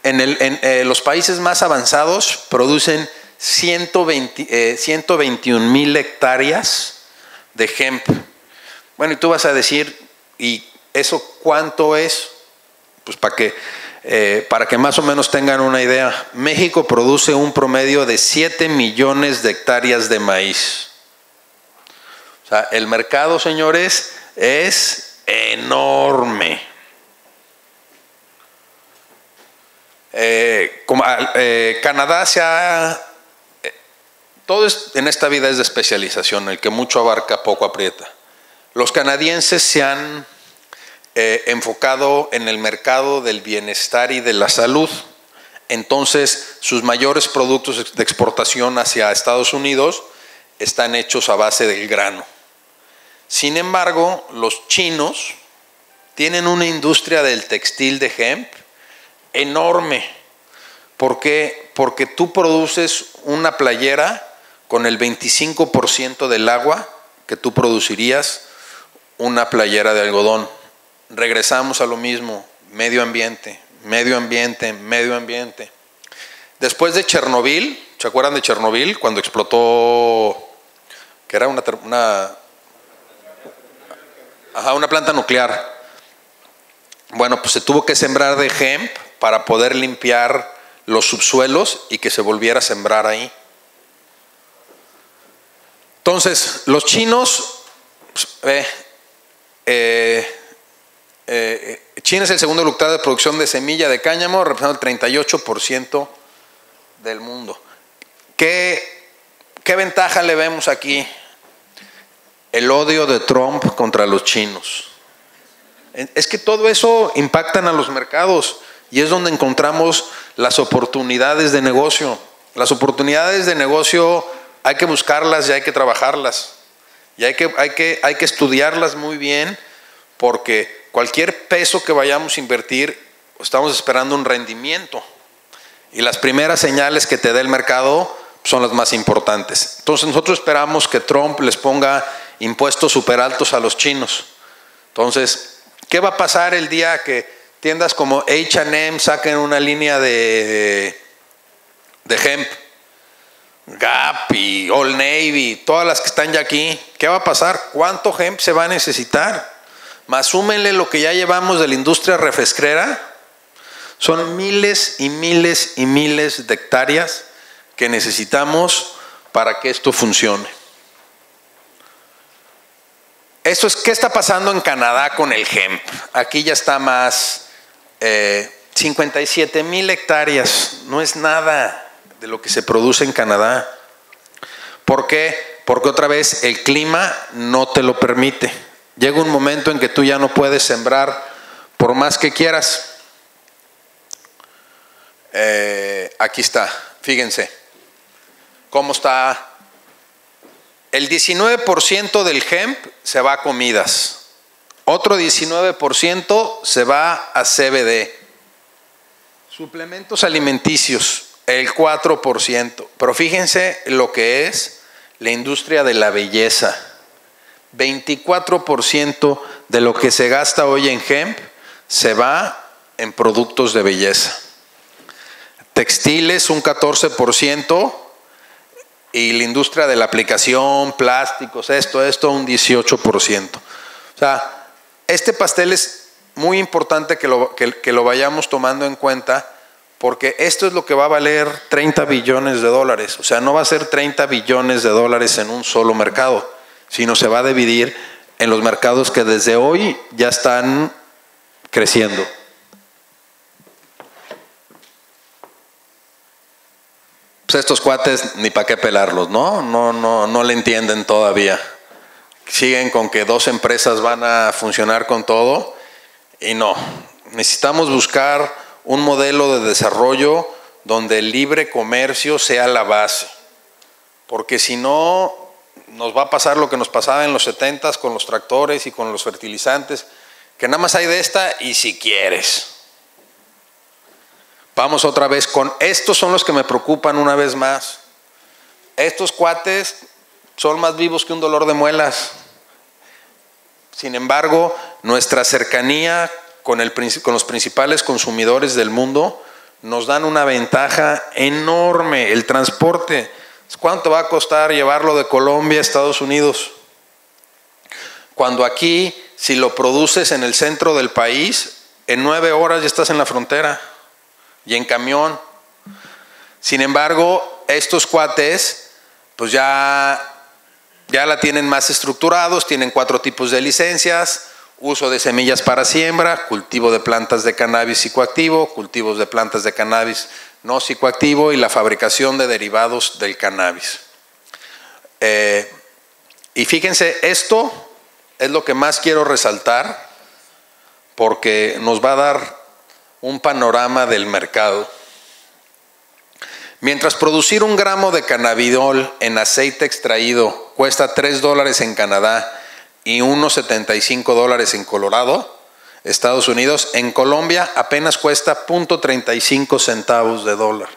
en los países más avanzados producen 121,000 hectáreas de hemp. Bueno, y tú vas a decir, ¿y eso cuánto es? Pues para que más o menos tengan una idea, México produce un promedio de 7 millones de hectáreas de maíz. O sea, el mercado, señores, es enorme. Canadá se ha... todo en esta vida es de especialización, el que mucho abarca poco aprieta. Los canadienses se han enfocado en el mercado del bienestar y de la salud. Entonces, sus mayores productos de exportación hacia Estados Unidos están hechos a base del grano. Sin embargo, los chinos tienen una industria del textil de hemp enorme. ¿Por qué? Porque tú produces una playera con el 25% del agua que tú producirías una playera de algodón. Regresamos a lo mismo, medio ambiente, medio ambiente, medio ambiente. Después de Chernobyl, ¿se acuerdan de Chernobyl? Cuando explotó, que era una planta nuclear. Bueno, pues se tuvo que sembrar de hemp para poder limpiar los subsuelos y que se volviera a sembrar ahí. Entonces, los chinos, China es el segundo lugar de producción de semilla de cáñamo, representando el 38% del mundo. ¿Qué ventaja le vemos aquí? El odio de Trump contra los chinos. Es que todo eso impactan a los mercados y es donde encontramos las oportunidades de negocio. Las oportunidades de negocio hay que buscarlas y hay que trabajarlas. Y hay que estudiarlas muy bien, porque cualquier peso que vayamos a invertir, estamos esperando un rendimiento. Y las primeras señales que te dé el mercado son las más importantes. Entonces nosotros esperamos que Trump les ponga impuestos súper altos a los chinos. Entonces, ¿qué va a pasar el día que tiendas como H&M saquen una línea de hemp? Gap y Old Navy, todas las que están ya aquí. ¿Qué va a pasar? ¿Cuánto hemp se va a necesitar? Más súmenle lo que ya llevamos de la industria refresquera. Son miles y miles y miles de hectáreas que necesitamos para que esto funcione. Esto es, ¿qué está pasando en Canadá con el hemp? Aquí ya está más, 57,000 hectáreas, no es nada de lo que se produce en Canadá. ¿Por qué? Porque otra vez el clima no te lo permite. Llega un momento en que tú ya no puedes sembrar por más que quieras. Aquí está, fíjense cómo está. El 19% del hemp se va a comidas, otro 19% se va a CBD, suplementos alimenticios, el 4%. Pero fíjense lo que es la industria de la belleza. 24% de lo que se gasta hoy en hemp se va en productos de belleza. Textiles, un 14%. Y la industria de la aplicación, plásticos, esto, un 18%. O sea, este pastel es muy importante que lo vayamos tomando en cuenta, porque esto es lo que va a valer 30 billones de dólares. O sea, no va a ser 30 billones de dólares en un solo mercado, sino se va a dividir en los mercados que desde hoy ya están creciendo. Estos cuates ni para qué pelarlos, no le entienden todavía. Siguen con que dos empresas van a funcionar con todo y no. Necesitamos buscar un modelo de desarrollo donde el libre comercio sea la base, porque si no nos va a pasar lo que nos pasaba en los 70s con los tractores y con los fertilizantes, que nada más hay de esta y si quieres. Vamos otra vez con, estos son los que me preocupan una vez más. Estos cuates son más vivos que un dolor de muelas. Sin embargo, nuestra cercanía con los principales consumidores del mundo nos dan una ventaja enorme. El transporte, ¿cuánto va a costar llevarlo de Colombia a Estados Unidos? Cuando aquí, si lo produces en el centro del país, en 9 horas ya estás en la frontera. Y en camión. Sin embargo, estos cuates pues ya la tienen más estructurados, tienen 4 tipos de licencias: uso de semillas para siembra, cultivo de plantas de cannabis psicoactivo, cultivos de plantas de cannabis no psicoactivo y la fabricación de derivados del cannabis. Y fíjense, esto es lo que más quiero resaltar, porque nos va a dar un panorama del mercado. Mientras producir un gramo de cannabidol en aceite extraído cuesta $3 en Canadá y unos $75 en Colorado, Estados Unidos, en Colombia apenas cuesta .35 centavos de dólar.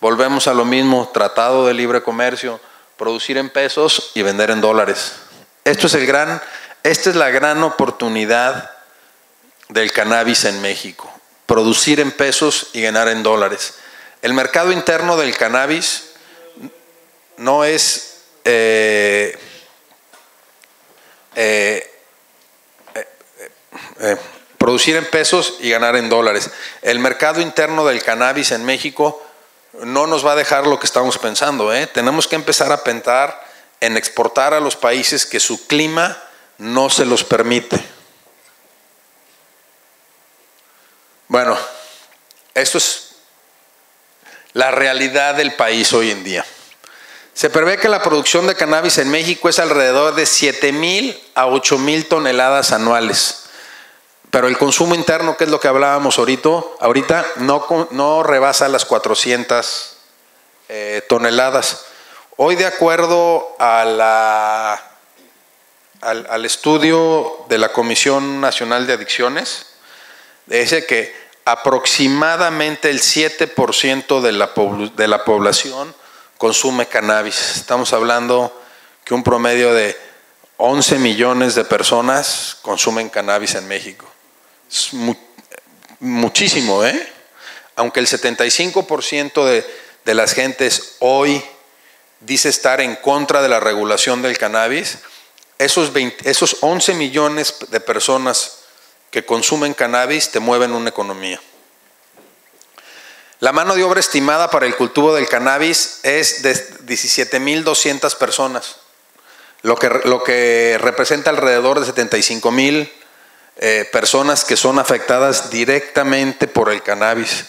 Volvemos a lo mismo, Tratado de Libre Comercio, producir en pesos y vender en dólares. Esta es la gran oportunidad del cannabis en México, producir en pesos y ganar en dólares. El mercado interno del cannabis no es producir en pesos y ganar en dólares. El mercado interno del cannabis en México no nos va a dejar lo que estamos pensando, ¿eh? Tenemos que empezar a pensar en exportar a los países que su clima no se los permite. Bueno, esto es la realidad del país hoy en día. Se prevé que la producción de cannabis en México es alrededor de 7,000 a 8,000 toneladas anuales. Pero el consumo interno, que es lo que hablábamos ahorita no rebasa las 400 toneladas. Hoy, de acuerdo a al estudio de la Comisión Nacional de Adicciones, dice que aproximadamente el 7% de la población consume cannabis. Estamos hablando que un promedio de 11 millones de personas consumen cannabis en México. Es muchísimo, ¿eh? Aunque el 75% de las gentes hoy dice estar en contra de la regulación del cannabis, esos 11 millones de personas que consumen cannabis te mueven una economía. La mano de obra estimada para el cultivo del cannabis es de 17,200 personas, lo que representa alrededor de 75,000 personas que son afectadas directamente por el cannabis.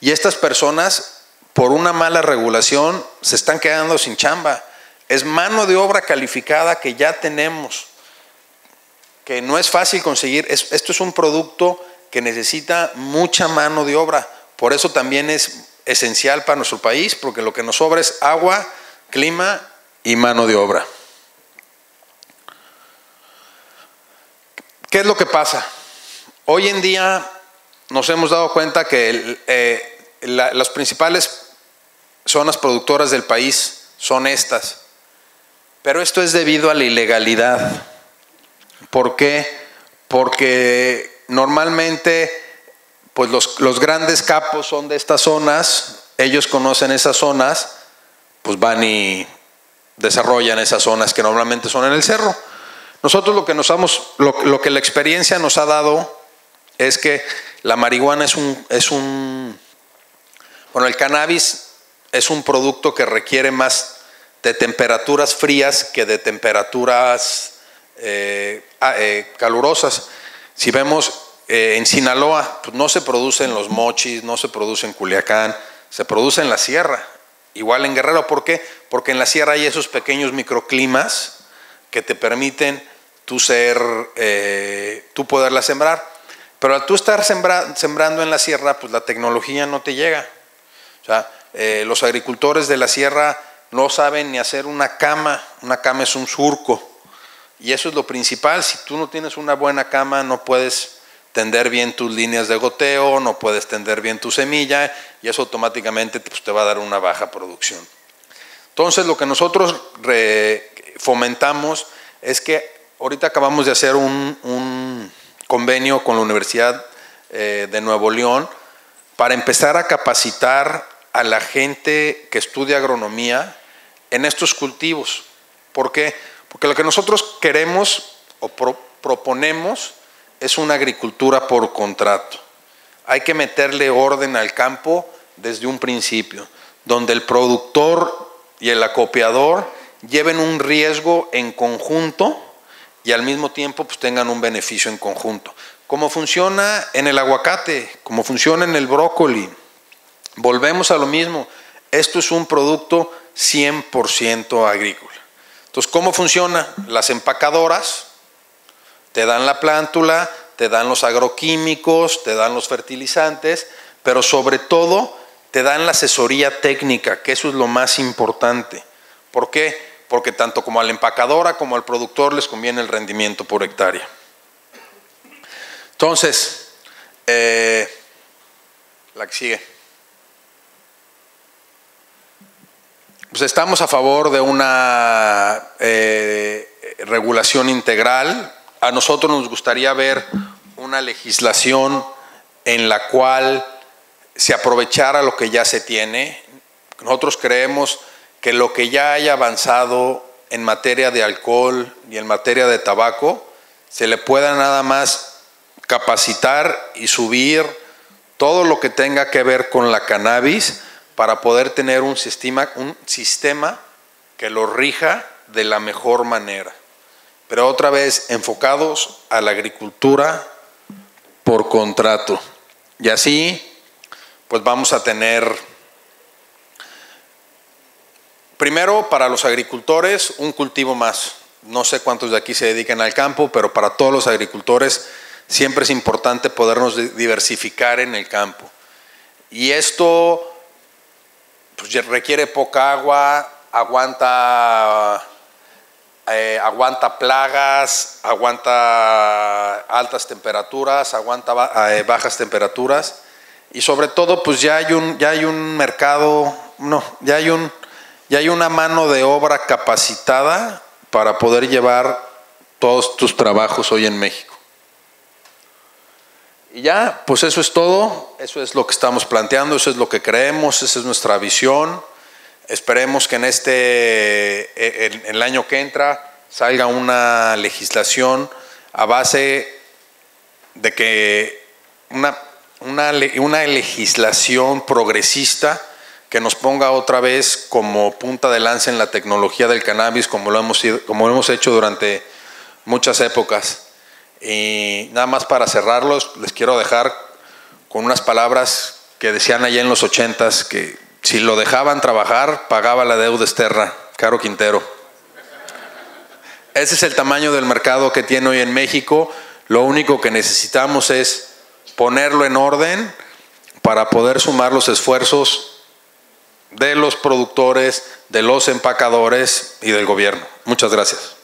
Y estas personas, por una mala regulación, se están quedando sin chamba. Es mano de obra calificada que ya tenemos, que no es fácil conseguir. Esto es un producto que necesita mucha mano de obra. Por eso también es esencial para nuestro país, porque lo que nos sobra es agua, clima y mano de obra. ¿Qué es lo que pasa? Hoy en día nos hemos dado cuenta que las principales zonas productoras del país son estas. Pero esto es debido a la ilegalidad. ¿Por qué? Porque normalmente pues los grandes capos son de estas zonas, ellos conocen esas zonas, pues van y desarrollan esas zonas que normalmente son en el cerro. Nosotros lo que la experiencia nos ha dado es que la marihuana el cannabis es un producto que requiere más de temperaturas frías que de temperaturas calurosas. Si vemos en Sinaloa, pues no se produce en Los Mochis, no se produce en Culiacán, se produce en la sierra, igual en Guerrero. ¿Por qué? Porque en la sierra hay esos pequeños microclimas que te permiten tú poderla sembrar. Pero al tú estar sembrando en la sierra, pues la tecnología no te llega. O sea, los agricultores de la sierra no saben ni hacer una cama. Una cama es un surco. Y eso es lo principal. Si tú no tienes una buena cama, no puedes tender bien tus líneas de goteo, no puedes tender bien tu semilla, y eso automáticamente pues, te va a dar una baja producción. Entonces, lo que nosotros fomentamos es que ahorita acabamos de hacer un convenio con la Universidad de Nuevo León para empezar a capacitar a la gente que estudia agronomía en estos cultivos. ¿Por qué? Porque lo que nosotros queremos o proponemos es una agricultura por contrato. Hay que meterle orden al campo desde un principio, donde el productor y el acopiador lleven un riesgo en conjunto y al mismo tiempo pues, tengan un beneficio en conjunto. Como funciona en el aguacate, como funciona en el brócoli, volvemos a lo mismo. Esto es un producto 100% agrícola. Entonces, ¿cómo funciona? Las empacadoras te dan la plántula, te dan los agroquímicos, te dan los fertilizantes, pero sobre todo te dan la asesoría técnica, que eso es lo más importante. ¿Por qué? Porque tanto como a la empacadora como al productor les conviene el rendimiento por hectárea. Entonces, la que sigue. Pues estamos a favor de una regulación integral. A nosotros nos gustaría ver una legislación en la cual se aprovechara lo que ya se tiene. Nosotros creemos que lo que ya haya avanzado en materia de alcohol y en materia de tabaco, se le pueda nada más capacitar y subir todo lo que tenga que ver con la cannabis, para poder tener un sistema que lo rija de la mejor manera. Pero otra vez, enfocados a la agricultura por contrato. Y así, pues vamos a tener, primero para los agricultores, un cultivo más. No sé cuántos de aquí se dedican al campo, pero para todos los agricultores siempre es importante podernos diversificar en el campo. Y esto pues requiere poca agua, aguanta plagas, aguanta altas temperaturas, aguanta bajas temperaturas, y sobre todo pues ya hay una mano de obra capacitada para poder llevar todos tus trabajos hoy en México. Y ya, pues eso es todo, eso es lo que estamos planteando, eso es lo que creemos, esa es nuestra visión. Esperemos que en el año que entra salga una legislación a base de que una legislación progresista que nos ponga otra vez como punta de lanza en la tecnología del cannabis, como lo hemos hecho durante muchas épocas. Y nada más para cerrarlos, les quiero dejar con unas palabras que decían allá en los 80s, que si lo dejaban trabajar, pagaba la deuda externa, Caro Quintero. Ese es el tamaño del mercado que tiene hoy en México. Lo único que necesitamos es ponerlo en orden para poder sumar los esfuerzos de los productores, de los empacadores y del gobierno. Muchas gracias.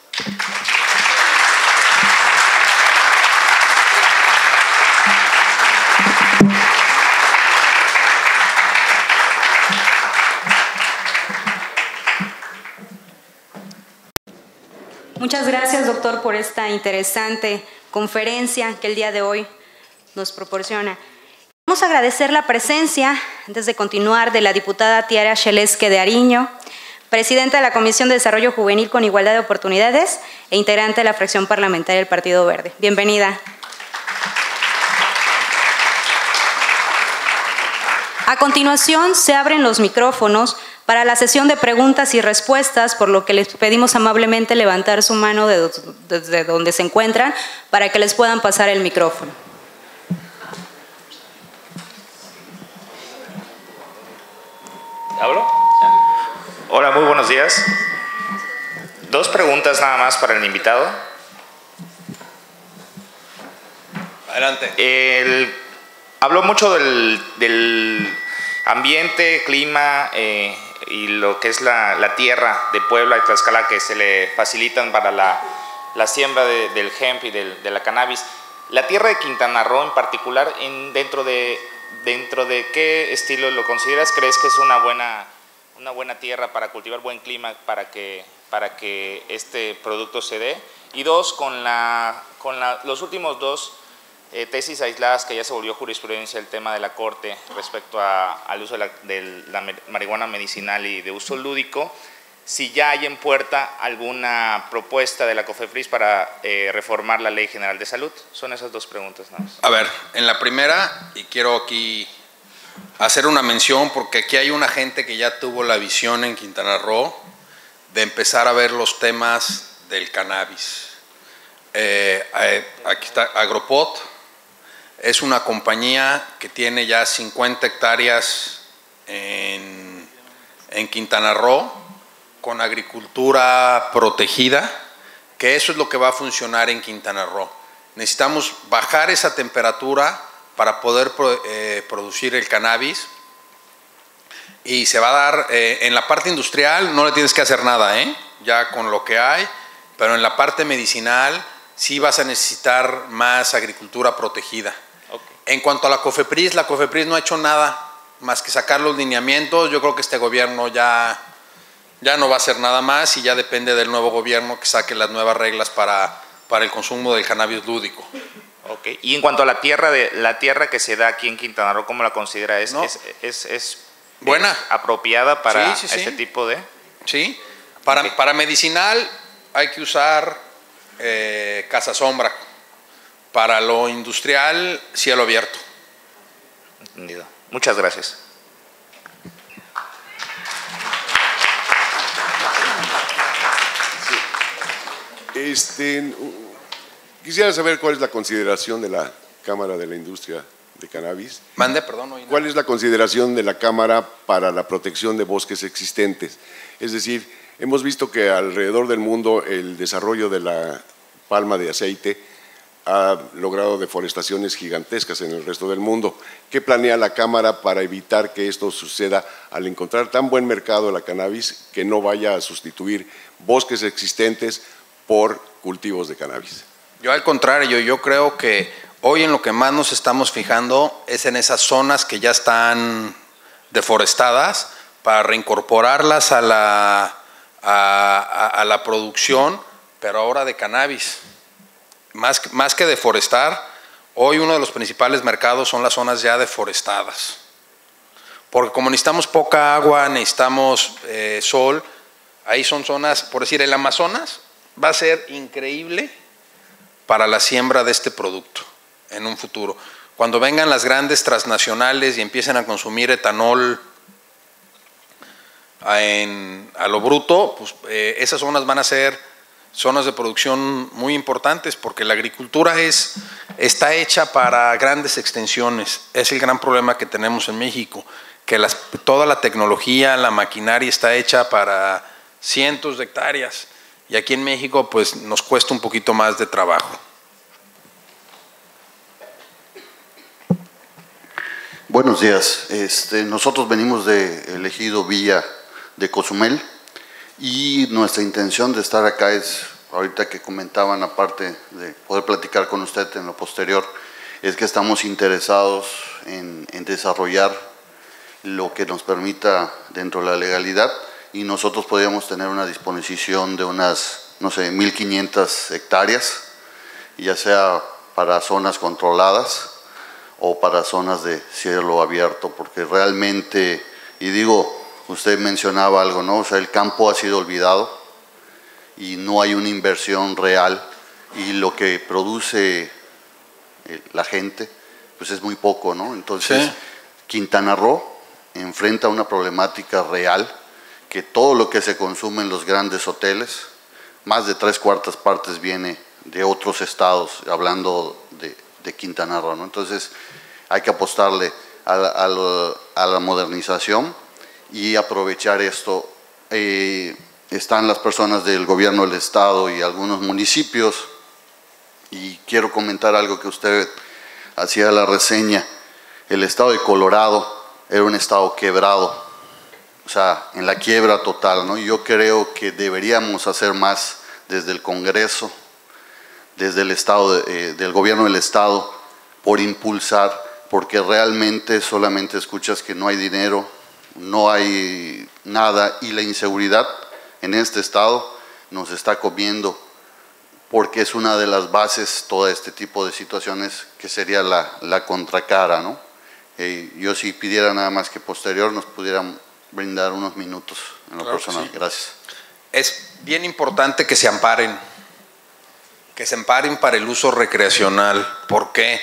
Muchas gracias, doctor, por esta interesante conferencia que el día de hoy nos proporciona. Vamos a agradecer la presencia, antes de continuar, de la diputada Tiara Chelesque de Ariño, presidenta de la Comisión de Desarrollo Juvenil con Igualdad de Oportunidades e integrante de la fracción parlamentaria del Partido Verde. Bienvenida. A continuación, se abren los micrófonos para la sesión de preguntas y respuestas, por lo que les pedimos amablemente levantar su mano desde donde se encuentran para que les puedan pasar el micrófono. ¿Hablo? Hola, muy buenos días. Dos preguntas nada más para el invitado. Adelante. Habló mucho del ambiente, clima y lo que es la tierra de Puebla y Tlaxcala que se le facilitan para la siembra del hemp y de la cannabis. La tierra de Quintana Roo en particular, ¿dentro de qué estilo lo consideras? ¿Crees que es una buena tierra para cultivar, buen clima para que este producto se dé? Y dos, los últimos dos tesis aisladas que ya se volvió jurisprudencia el tema de la Corte respecto al uso de la marihuana medicinal y de uso lúdico, si ya hay en puerta alguna propuesta de la COFEPRIS para reformar la Ley General de Salud. Son esas dos preguntas nada más. A ver, en la primera, y quiero aquí hacer una mención porque aquí hay una gente que ya tuvo la visión en Quintana Roo de empezar a ver los temas del cannabis. Aquí está Agropot. Es una compañía que tiene ya 50 hectáreas en Quintana Roo con agricultura protegida, que eso es lo que va a funcionar en Quintana Roo. necesitamos bajar esa temperatura para poder producir el cannabis, y se va a dar en la parte industrial no le tienes que hacer nada, ya con lo que hay, pero en la parte medicinal sí vas a necesitar más agricultura protegida. Okay. En cuanto a la COFEPRIS no ha hecho nada más que sacar los lineamientos. Yo creo que este gobierno ya no va a hacer nada más, y ya depende del nuevo gobierno que saque las nuevas reglas para el consumo del cannabis lúdico. Okay. Y en cuanto a la tierra que se da aquí en Quintana Roo, ¿cómo la considera? ¿Es buena, apropiada para este tipo de...? Sí, para medicinal hay que usar cazasombra, para lo industrial cielo abierto. Entendido. Muchas gracias. Quisiera saber cuál es la consideración de la Cámara de la Industria de Cannabis. Mande, perdón. No. ¿Cuál es la consideración de la Cámara para la protección de bosques existentes? Es decir, hemos visto que alrededor del mundo el desarrollo de la palma de aceite ha logrado deforestaciones gigantescas en el resto del mundo. ¿Qué planea la Cámara para evitar que esto suceda al encontrar tan buen mercado la cannabis que no vaya a sustituir bosques existentes por cultivos de cannabis? Yo al contrario, yo creo que hoy en lo que más nos estamos fijando es en esas zonas que ya están deforestadas, para reincorporarlas a la producción, pero ahora de cannabis. Más que deforestar, hoy uno de los principales mercados son las zonas ya deforestadas. Porque como necesitamos poca agua, necesitamos sol, ahí son zonas, por decir, el Amazonas va a ser increíble para la siembra de este producto en un futuro. Cuando vengan las grandes transnacionales y empiecen a consumir etanol a lo bruto, pues esas zonas van a ser zonas de producción muy importantes, porque la agricultura está hecha para grandes extensiones. Es el gran problema que tenemos en México, que toda la tecnología, la maquinaria está hecha para cientos de hectáreas, y aquí en México pues nos cuesta un poquito más de trabajo. Buenos días. Nosotros venimos de el ejido Villa de Cozumel, y nuestra intención de estar acá es, ahorita que comentaban, aparte de poder platicar con usted en lo posterior, es que estamos interesados en desarrollar lo que nos permita dentro de la legalidad, y nosotros podríamos tener una disposición de unas, no sé, 1500 hectáreas, ya sea para zonas controladas o para zonas de cielo abierto, porque realmente, y digo, usted mencionaba algo, ¿no? O sea, el campo ha sido olvidado y no hay una inversión real, y lo que produce la gente pues es muy poco, ¿no? Entonces, sí. Quintana Roo enfrenta una problemática real, que todo lo que se consume en los grandes hoteles, más de 3/4 partes viene de otros estados, hablando de Quintana Roo, ¿no? Entonces, hay que apostarle a la modernización y aprovechar esto. Están las personas del gobierno del estado y algunos municipios, y quiero comentar algo que usted hacía la reseña. El estado de Colorado era un estado quebrado, o sea, en la quiebra total, ¿no? Yo creo que deberíamos hacer más desde el Congreso, desde el estado del gobierno del estado, por impulsar, porque realmente solamente escuchas que no hay dinero, no hay nada, y la inseguridad en este estado nos está comiendo, porque es una de las bases todo este tipo de situaciones, que sería la contracara, ¿no? Yo sí pidiera nada más que posterior nos pudieran brindar unos minutos en lo personal. Sí. Gracias. Es bien importante que se amparen, para el uso recreacional. ¿Por qué?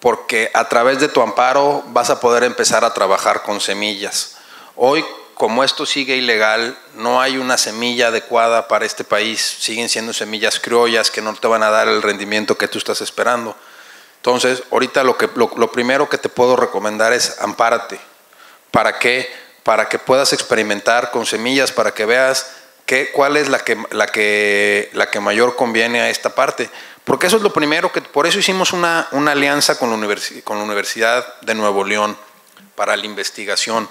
Porque a través de tu amparo vas a poder empezar a trabajar con semillas. Hoy, como esto sigue ilegal, no hay una semilla adecuada para este país. Siguen siendo semillas criollas que no te van a dar el rendimiento que tú estás esperando. Entonces, ahorita lo primero que te puedo recomendar es ampárate. ¿Para qué? Para que puedas experimentar con semillas, para que veas ¿Cuál es la que mayor conviene a esta parte? Porque eso es lo primero, que por eso hicimos una alianza con la Universidad de Nuevo León para la investigación,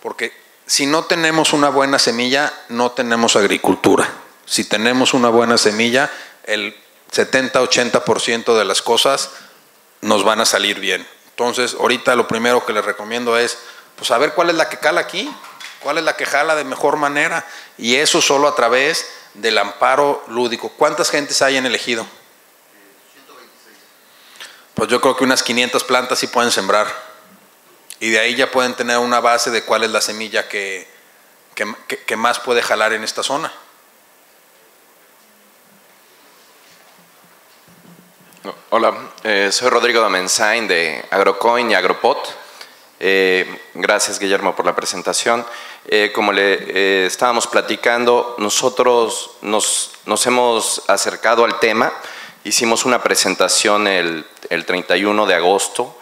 porque si no tenemos una buena semilla, no tenemos agricultura. Si tenemos una buena semilla, el 70-80% de las cosas nos van a salir bien. Entonces, ahorita lo primero que les recomiendo es, pues, a ver cuál es la que cala aquí, cuál es la que jala de mejor manera, y eso solo a través del amparo lúdico. ¿Cuántas gentes hay en el ejido? 126. Pues yo creo que unas 500 plantas sí pueden sembrar, y de ahí ya pueden tener una base de cuál es la semilla que más puede jalar en esta zona. Hola, soy Rodrigo Domenzain de Agrocoin y Agropot. Gracias, Guillermo, por la presentación. Como le estábamos platicando, nosotros nos hemos acercado al tema. Hicimos una presentación el 31 de agosto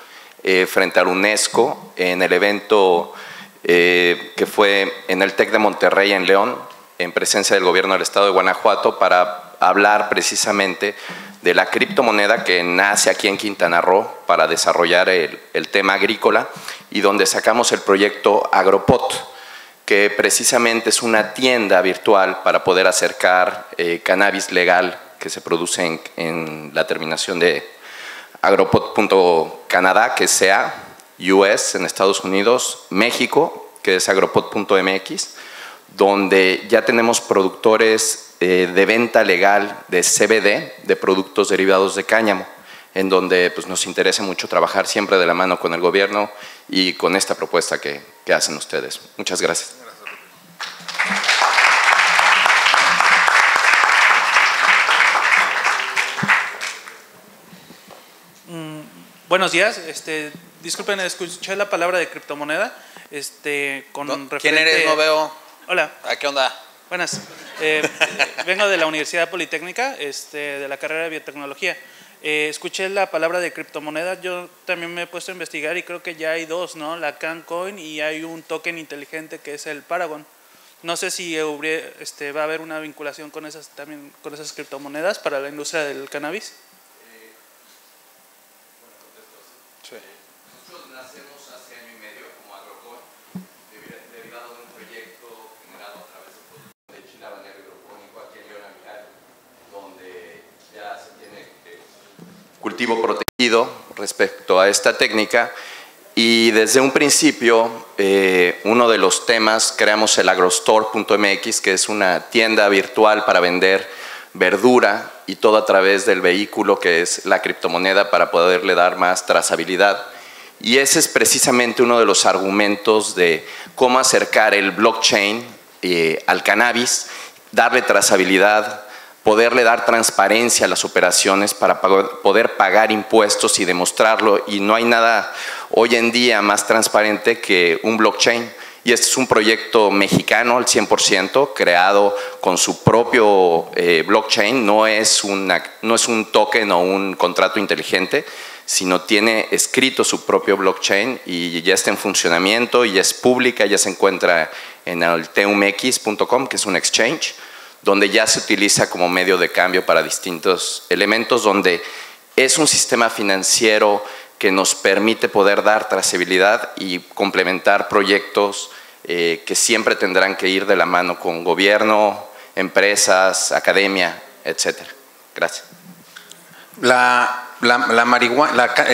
frente al UNESCO en el evento que fue en el TEC de Monterrey en León, en presencia del gobierno del estado de Guanajuato, para hablar precisamente de la criptomoneda que nace aquí en Quintana Roo para desarrollar el tema agrícola, y donde sacamos el proyecto Agropot, que precisamente es una tienda virtual para poder acercar cannabis legal que se produce en la terminación de agropot.canadá, que sea US en Estados Unidos, México, que es agropot.mx, donde ya tenemos productores de venta legal de CBD, de productos derivados de cáñamo, en donde, pues, nos interesa mucho trabajar siempre de la mano con el gobierno y con esta propuesta que hacen ustedes. Muchas gracias. Buenos días. Disculpen, escuché la palabra de criptomoneda. ¿Quién eres? No veo. Hola. ¿A qué onda? Buenas. Vengo de la Universidad Politécnica, de la carrera de biotecnología. Escuché la palabra de criptomoneda. Yo también me he puesto a investigar y creo que ya hay dos, ¿no? La CanCoin, y hay un token inteligente que es el Paragon. No sé si va a haber una vinculación con esas, también con esas criptomonedas para la industria del cannabis. Sí. Cultivo protegido respecto a esta técnica, y desde un principio uno de los temas, creamos el agrostore.mx, que es una tienda virtual para vender verdura, y todo a través del vehículo que es la criptomoneda, para poderle dar más trazabilidad. Y ese es precisamente uno de los argumentos de cómo acercar el blockchain al cannabis, darle trazabilidad, poderle dar transparencia a las operaciones para poder pagar impuestos y demostrarlo. Y no hay nada hoy en día más transparente que un blockchain. Y este es un proyecto mexicano al 100%, creado con su propio blockchain. No es un token o un contrato inteligente, sino tiene escrito su propio blockchain, y ya está en funcionamiento, y ya es pública, ya se encuentra en el teumx.com, que es un exchange, donde ya se utiliza como medio de cambio para distintos elementos, donde es un sistema financiero que nos permite poder dar trazabilidad y complementar proyectos que siempre tendrán que ir de la mano con gobierno, empresas, academia, etc. Gracias. El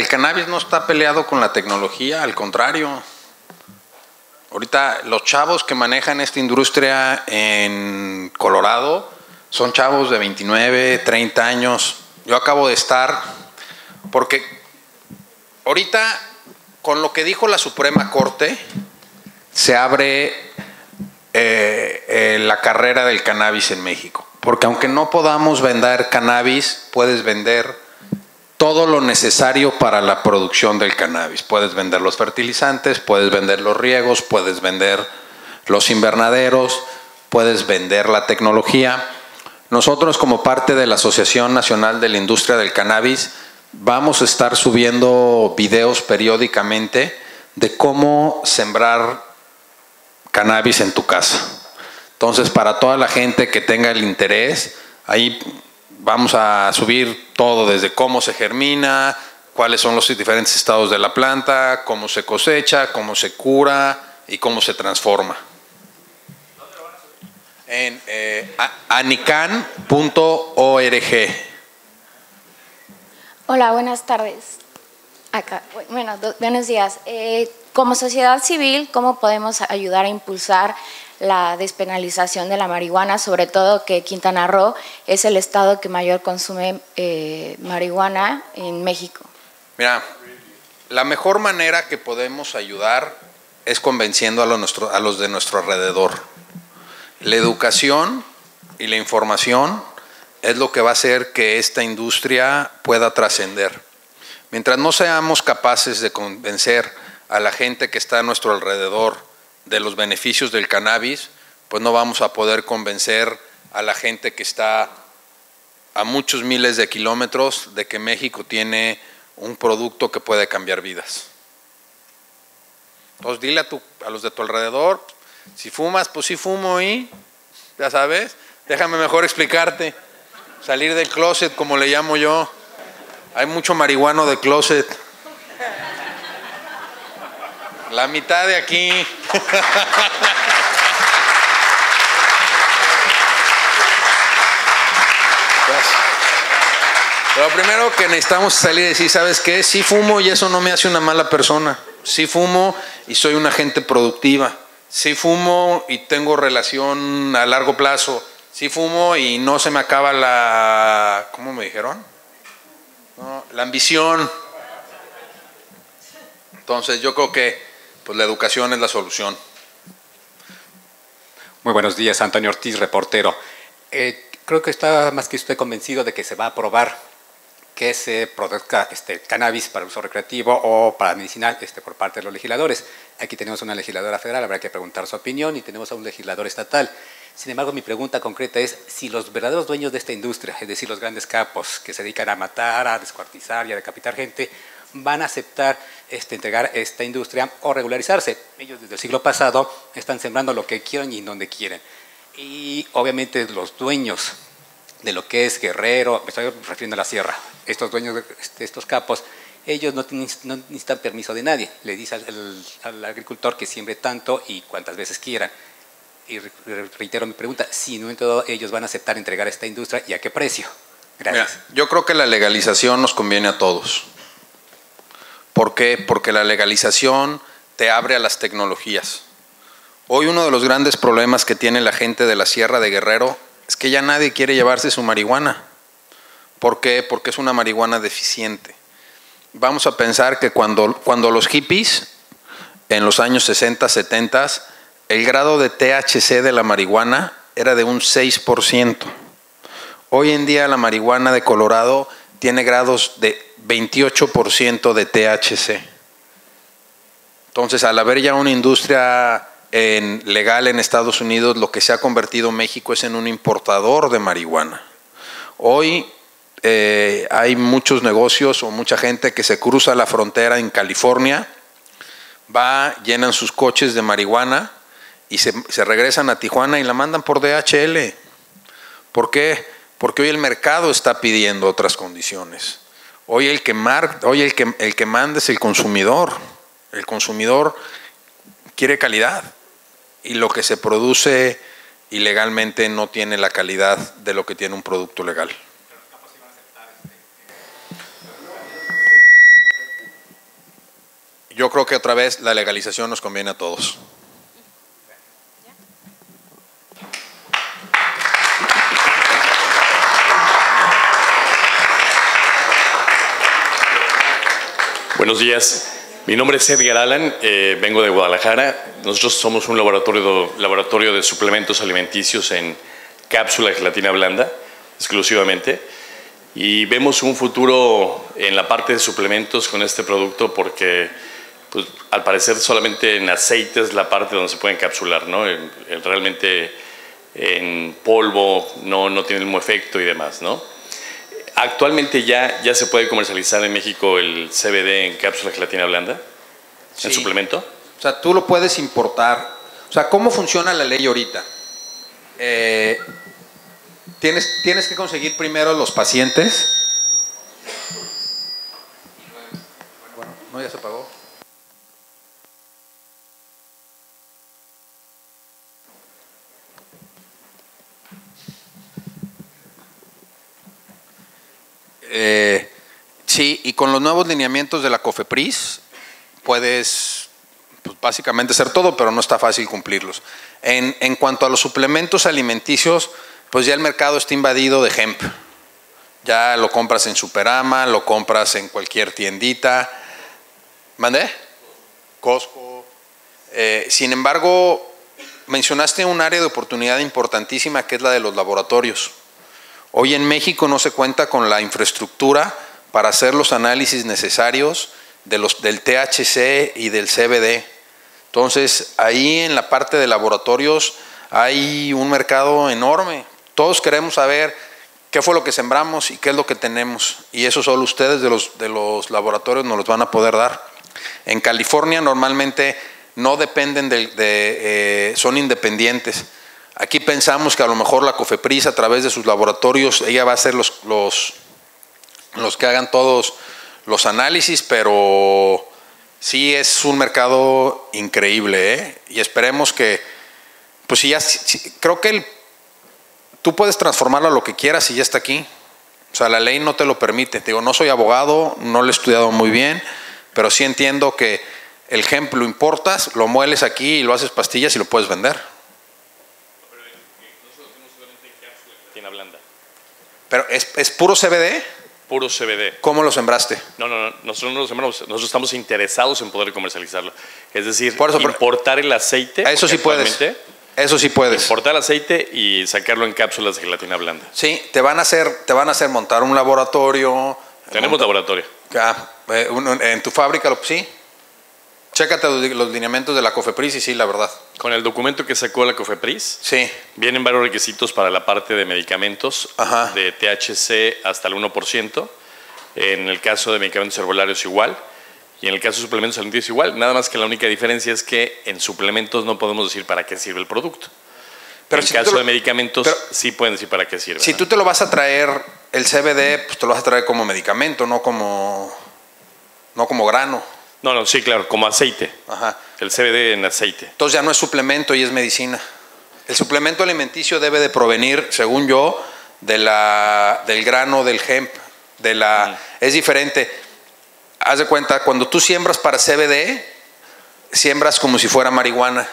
cannabis no está peleado con la tecnología, al contrario. Ahorita los chavos que manejan esta industria en Colorado son chavos de 29, 30 años. Yo acabo de estar, porque ahorita con lo que dijo la Suprema Corte se abre la carrera del cannabis en México. Porque aunque no podamos vender cannabis, puedes vender todo lo necesario para la producción del cannabis. Puedes vender los fertilizantes, puedes vender los riegos, puedes vender los invernaderos, puedes vender la tecnología. Nosotros, como parte de la Asociación Nacional de la Industria del Cannabis, vamos a estar subiendo videos periódicamente de cómo sembrar cannabis en tu casa. Entonces, para toda la gente que tenga el interés, ahí vamos a subir todo, desde cómo se germina, cuáles son los diferentes estados de la planta, cómo se cosecha, cómo se cura y cómo se transforma. ¿Dónde lo van a subir? En anican.org. Hola, buenas tardes. Acá, bueno, buenos días. Como sociedad civil, ¿cómo podemos ayudar a impulsar la despenalización de la marihuana, sobre todo que Quintana Roo es el estado que mayor consume marihuana en México? Mira, la mejor manera que podemos ayudar es convenciendo a los de nuestro alrededor. La educación y la información es lo que va a hacer que esta industria pueda trascender. Mientras no seamos capaces de convencer a la gente que está a nuestro alrededor de los beneficios del cannabis, pues no vamos a poder convencer a la gente que está a muchos miles de kilómetros de que México tiene un producto que puede cambiar vidas. Entonces, dile a los de tu alrededor, si fumas, pues sí fumo y, ya sabes, déjame mejor explicarte, salir del closet, como le llamo yo. Hay mucho marihuano de closet. La mitad de aquí. Lo primero que necesitamos salir y decir, ¿sabes qué? Sí fumo y eso no me hace una mala persona. Sí fumo y soy una gente productiva. Sí fumo y tengo relación a largo plazo. Sí fumo y no se me acaba la... ¿Cómo me dijeron? No, la ambición. Entonces yo creo que pues la educación es la solución. Muy buenos días, Antonio Ortiz, reportero. Creo que está más que usted convencido de que se va a aprobar que se produzca cannabis para uso recreativo o para medicinal por parte de los legisladores. Aquí tenemos una legisladora federal, habrá que preguntar su opinión, y tenemos a un legislador estatal. Sin embargo, mi pregunta concreta es si los verdaderos dueños de esta industria, es decir, los grandes capos que se dedican a matar, a descuartizar y a decapitar gente, van a aceptar entregar esta industria o regularizarse. Ellos desde el siglo pasado están sembrando lo que quieran y donde quieren. Y obviamente los dueños de lo que es Guerrero, me estoy refiriendo a la sierra, estos dueños de estos capos, ellos no necesitan permiso de nadie. Le dice al agricultor que siembre tanto y cuantas veces quieran. Y reitero mi pregunta, si no en todo ellos van a aceptar entregar esta industria, ¿y a qué precio? Gracias. Mira, yo creo que la legalización nos conviene a todos. ¿Por qué? Porque la legalización te abre a las tecnologías. Hoy uno de los grandes problemas que tiene la gente de la Sierra de Guerrero es que ya nadie quiere llevarse su marihuana. ¿Por qué? Porque es una marihuana deficiente. Vamos a pensar que cuando los hippies, en los años 60, 70, el grado de THC de la marihuana era de un 6%. Hoy en día la marihuana de Colorado tiene grados de 28% de THC. Entonces, al haber ya una industria legal en Estados Unidos, lo que se ha convertido México es en un importador de marihuana. Hoy hay muchos negocios o mucha gente que se cruza la frontera en California, va, llenan sus coches de marihuana y se regresan a Tijuana y la mandan por DHL. ¿Por qué? Porque hoy el mercado está pidiendo otras condiciones. Hoy el que manda es el consumidor. El consumidor quiere calidad y lo que se produce ilegalmente no tiene la calidad de lo que tiene un producto legal. Yo creo que otra vez la legalización nos conviene a todos. Buenos días, mi nombre es Edgar Alan, vengo de Guadalajara. Nosotros somos un laboratorio de suplementos alimenticios en cápsula de gelatina blanda, exclusivamente. Y vemos un futuro en la parte de suplementos con este producto porque, pues, al parecer solamente en aceite es la parte donde se puede encapsular, ¿no? Realmente en polvo no tiene el mismo efecto y demás, ¿no? Actualmente ya se puede comercializar en México el CBD en cápsula gelatina blanda, sí, en suplemento. O sea, tú lo puedes importar. O sea, ¿cómo funciona la ley ahorita? Tienes que conseguir primero los pacientes. Bueno, no, ya se apagó. Sí, y con los nuevos lineamientos de la COFEPRIS puedes pues, básicamente hacer todo, pero no está fácil cumplirlos. En cuanto a los suplementos alimenticios, pues ya el mercado está invadido de GEMP. Ya lo compras en Superama, lo compras en cualquier tiendita. ¿Mandé? Costco. Sin embargo, mencionaste un área de oportunidad importantísima que es la de los laboratorios. Hoy en México no se cuenta con la infraestructura para hacer los análisis necesarios de del THC y del CBD. Entonces, ahí en la parte de laboratorios hay un mercado enorme. Todos queremos saber qué fue lo que sembramos y qué es lo que tenemos. Y eso solo ustedes de los laboratorios nos los van a poder dar. En California normalmente no dependen son independientes. Aquí pensamos que a lo mejor la COFEPRIS a través de sus laboratorios, ella va a hacer los que hagan todos los análisis, pero sí es un mercado increíble, ¿eh? Y esperemos que, pues si ya, creo que tú puedes transformarlo a lo que quieras y ya está aquí. O sea, la ley no te lo permite. Te digo, no soy abogado, no lo he estudiado muy bien, pero sí entiendo que el GEMP lo importas, lo mueles aquí y lo haces pastillas y lo puedes vender. ¿Pero es puro CBD? Puro CBD. ¿Cómo lo sembraste? No, nosotros no lo sembramos, nosotros estamos interesados en poder comercializarlo. Es decir, por eso, importar el aceite. Eso sí puedes. Eso sí puedes. Importar el aceite y sacarlo en cápsulas de gelatina blanda. Sí, te van a hacer montar un laboratorio. Tenemos laboratorio. En tu fábrica, sí. Chécate los lineamientos de la COFEPRIS y sí, la verdad. Con el documento que sacó la COFEPRIS, sí, vienen varios requisitos para la parte de medicamentos, ajá, de THC hasta el 1%, en el caso de medicamentos herbolarios igual, y en el caso de suplementos alimenticios igual, nada más que la única diferencia es que en suplementos no podemos decir para qué sirve el producto. Pero en el caso de medicamentos sí pueden decir para qué sirve. Si tú te lo vas a traer, el CBD, pues te lo vas a traer como medicamento, no como grano. No, sí, claro, como aceite. Ajá. El CBD en aceite. Entonces ya no es suplemento y es medicina. El suplemento alimenticio debe de provenir, según yo, del grano, del hemp, es diferente. Haz de cuenta, cuando tú siembras para CBD, siembras como si fuera marihuana.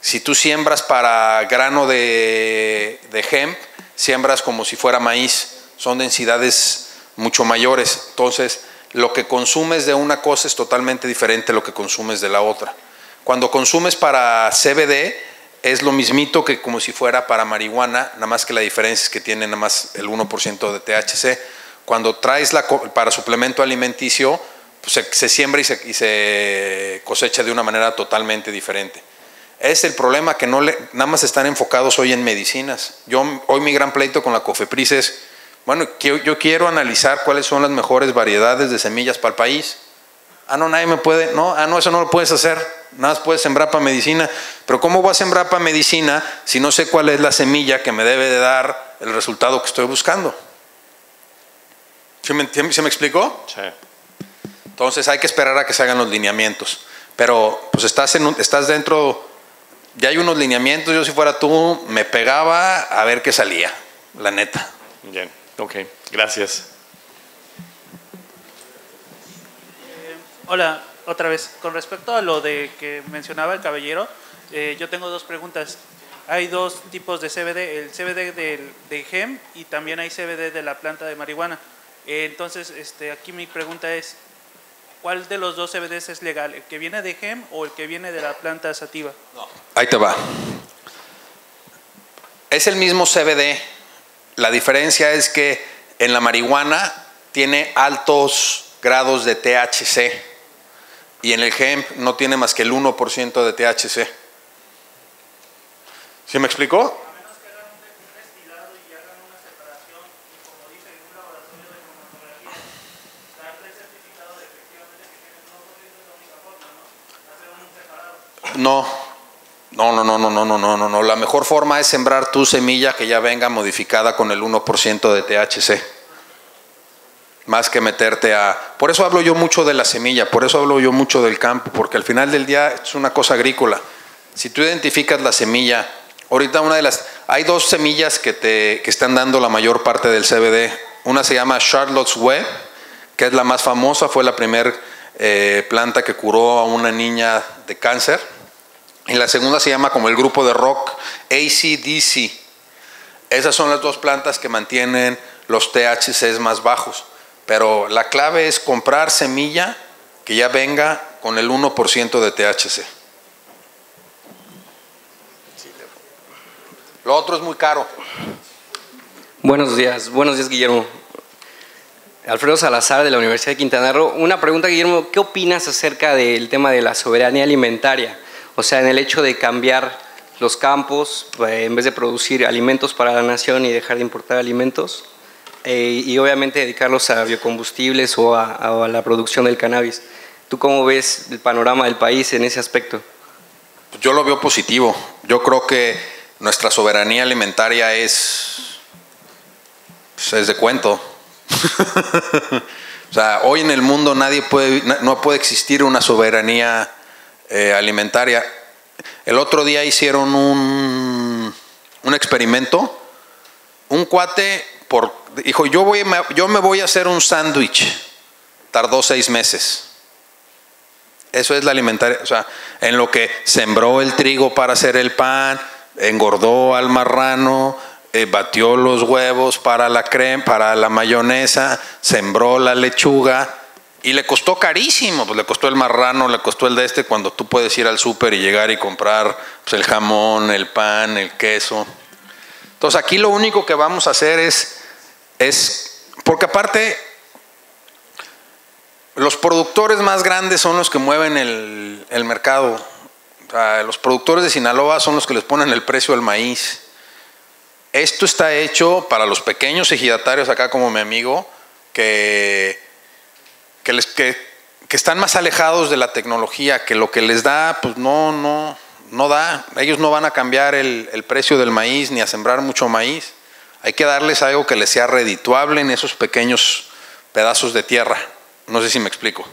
Si tú siembras para grano de hemp, siembras como si fuera maíz. Son densidades mucho mayores. Entonces, lo que consumes de una cosa es totalmente diferente a lo que consumes de la otra. Cuando consumes para CBD es lo mismito que como si fuera para marihuana, nada más que la diferencia es que tiene nada más el 1% de THC. Cuando traes para suplemento alimenticio, pues se siembra y se cosecha de una manera totalmente diferente. Es el problema que nada más están enfocados hoy en medicinas. Hoy mi gran pleito con la COFEPRIS es, bueno, yo quiero analizar cuáles son las mejores variedades de semillas para el país. Nadie me puede. No, eso no lo puedes hacer. Nada más puedes sembrar para medicina. Pero ¿cómo voy a sembrar para medicina si no sé cuál es la semilla que me debe de dar el resultado que estoy buscando? ¿Se me explicó? Sí. Entonces hay que esperar a que se hagan los lineamientos. Pero pues estás dentro. Ya hay unos lineamientos. Yo si fuera tú me pegaba a ver qué salía. La neta. Bien. Ok, gracias. Hola, otra vez. Con respecto a lo de que mencionaba el caballero, yo tengo dos preguntas. Hay dos tipos de CBD, el CBD de GEM y también hay CBD de la planta de marihuana. Entonces, aquí mi pregunta es, ¿cuál de los dos CBDs es legal? ¿El que viene de GEM o el que viene de la planta sativa? No. Ahí te va. Es el mismo CBD. La diferencia es que en la marihuana tiene altos grados de THC y en el hemp no tiene más que el 1% de THC. ¿Sí me explicó? A menos que hagan un destilado y hagan una separación, y como dice en un laboratorio de cromatografía, darle certificado de efectivamente que tienen 1% de la única forma, ¿no? Hacer un separado. No. No. La mejor forma es sembrar tu semilla que ya venga modificada con el 1% de THC. Más que meterte a... Por eso hablo yo mucho de la semilla, por eso hablo yo mucho del campo, porque al final del día es una cosa agrícola. Si tú identificas la semilla, ahorita una de las... Hay dos semillas que están dando la mayor parte del CBD. Una se llama Charlotte's Web, que es la más famosa, fue la primera planta que curó a una niña de cáncer. Y la segunda se llama como el grupo de rock ACDC. Esas son las dos plantas que mantienen los THCs más bajos. Pero la clave es comprar semilla que ya venga con el 1% de THC. Lo otro es muy caro. Buenos días Guillermo. Alfredo Salazar de la Universidad de Quintana Roo. Una pregunta, Guillermo, ¿qué opinas acerca del tema de la soberanía alimentaria? O sea, en el hecho de cambiar los campos, en vez de producir alimentos para la nación y dejar de importar alimentos, y obviamente dedicarlos a biocombustibles o a la producción del cannabis. ¿Tú cómo ves el panorama del país en ese aspecto? Yo lo veo positivo. Yo creo que nuestra soberanía alimentaria es de cuento. O sea, hoy en el mundo no puede existir una soberanía alimentaria. El otro día hicieron un experimento. Un cuate dijo, yo me voy a hacer un sándwich. Tardó 6 meses. Eso es la alimentaria. O sea, en lo que sembró el trigo para hacer el pan, engordó al marrano, batió los huevos para la crema, para la mayonesa, sembró la lechuga. Y le costó carísimo, pues le costó el marrano, le costó el de este, cuando tú puedes ir al súper y llegar y comprar pues, el jamón, el pan, el queso. Entonces aquí lo único que vamos a hacer es porque aparte los productores más grandes son los que mueven el mercado. O sea, los productores de Sinaloa son los que les ponen el precio al maíz. Esto está hecho para los pequeños ejidatarios acá como mi amigo, que están más alejados de la tecnología, que lo que les da, pues no da. Ellos no van a cambiar el precio del maíz ni a sembrar mucho maíz. Hay que darles algo que les sea redituable en esos pequeños pedazos de tierra. No sé si me explico.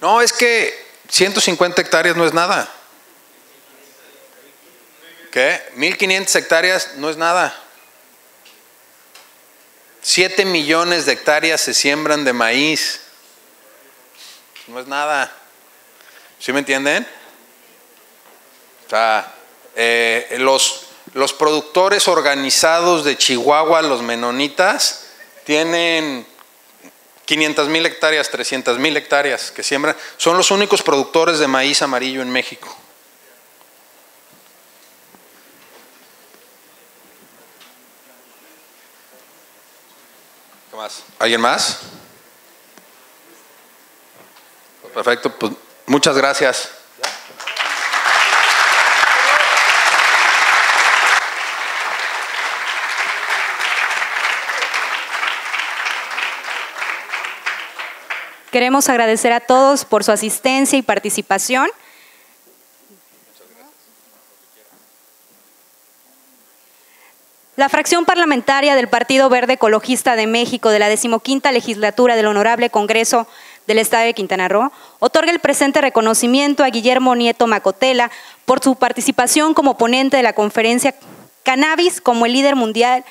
No, es que 150 hectáreas no es nada. ¿Qué? 1500 hectáreas no es nada. 7 millones de hectáreas se siembran de maíz. No es nada. ¿Sí me entienden? O sea, los productores organizados de Chihuahua, los menonitas, tienen 500,000 hectáreas, 300,000 hectáreas que siembran. Son los únicos productores de maíz amarillo en México. ¿Alguien más? Perfecto, pues muchas gracias. Queremos agradecer a todos por su asistencia y participación. La fracción parlamentaria del Partido Verde Ecologista de México de la 15ª Legislatura del Honorable Congreso del Estado de Quintana Roo otorga el presente reconocimiento a Guillermo Nieto Macotela por su participación como ponente de la conferencia Cannabis como el líder mundial,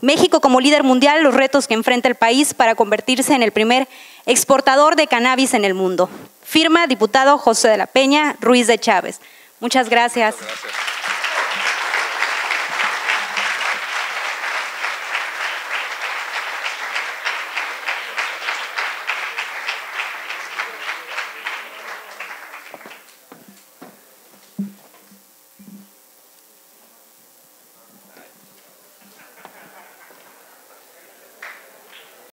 México como líder mundial, los retos que enfrenta el país para convertirse en el primer exportador de cannabis en el mundo. Firma, diputado José de la Peña Ruiz de Chávez. Muchas gracias.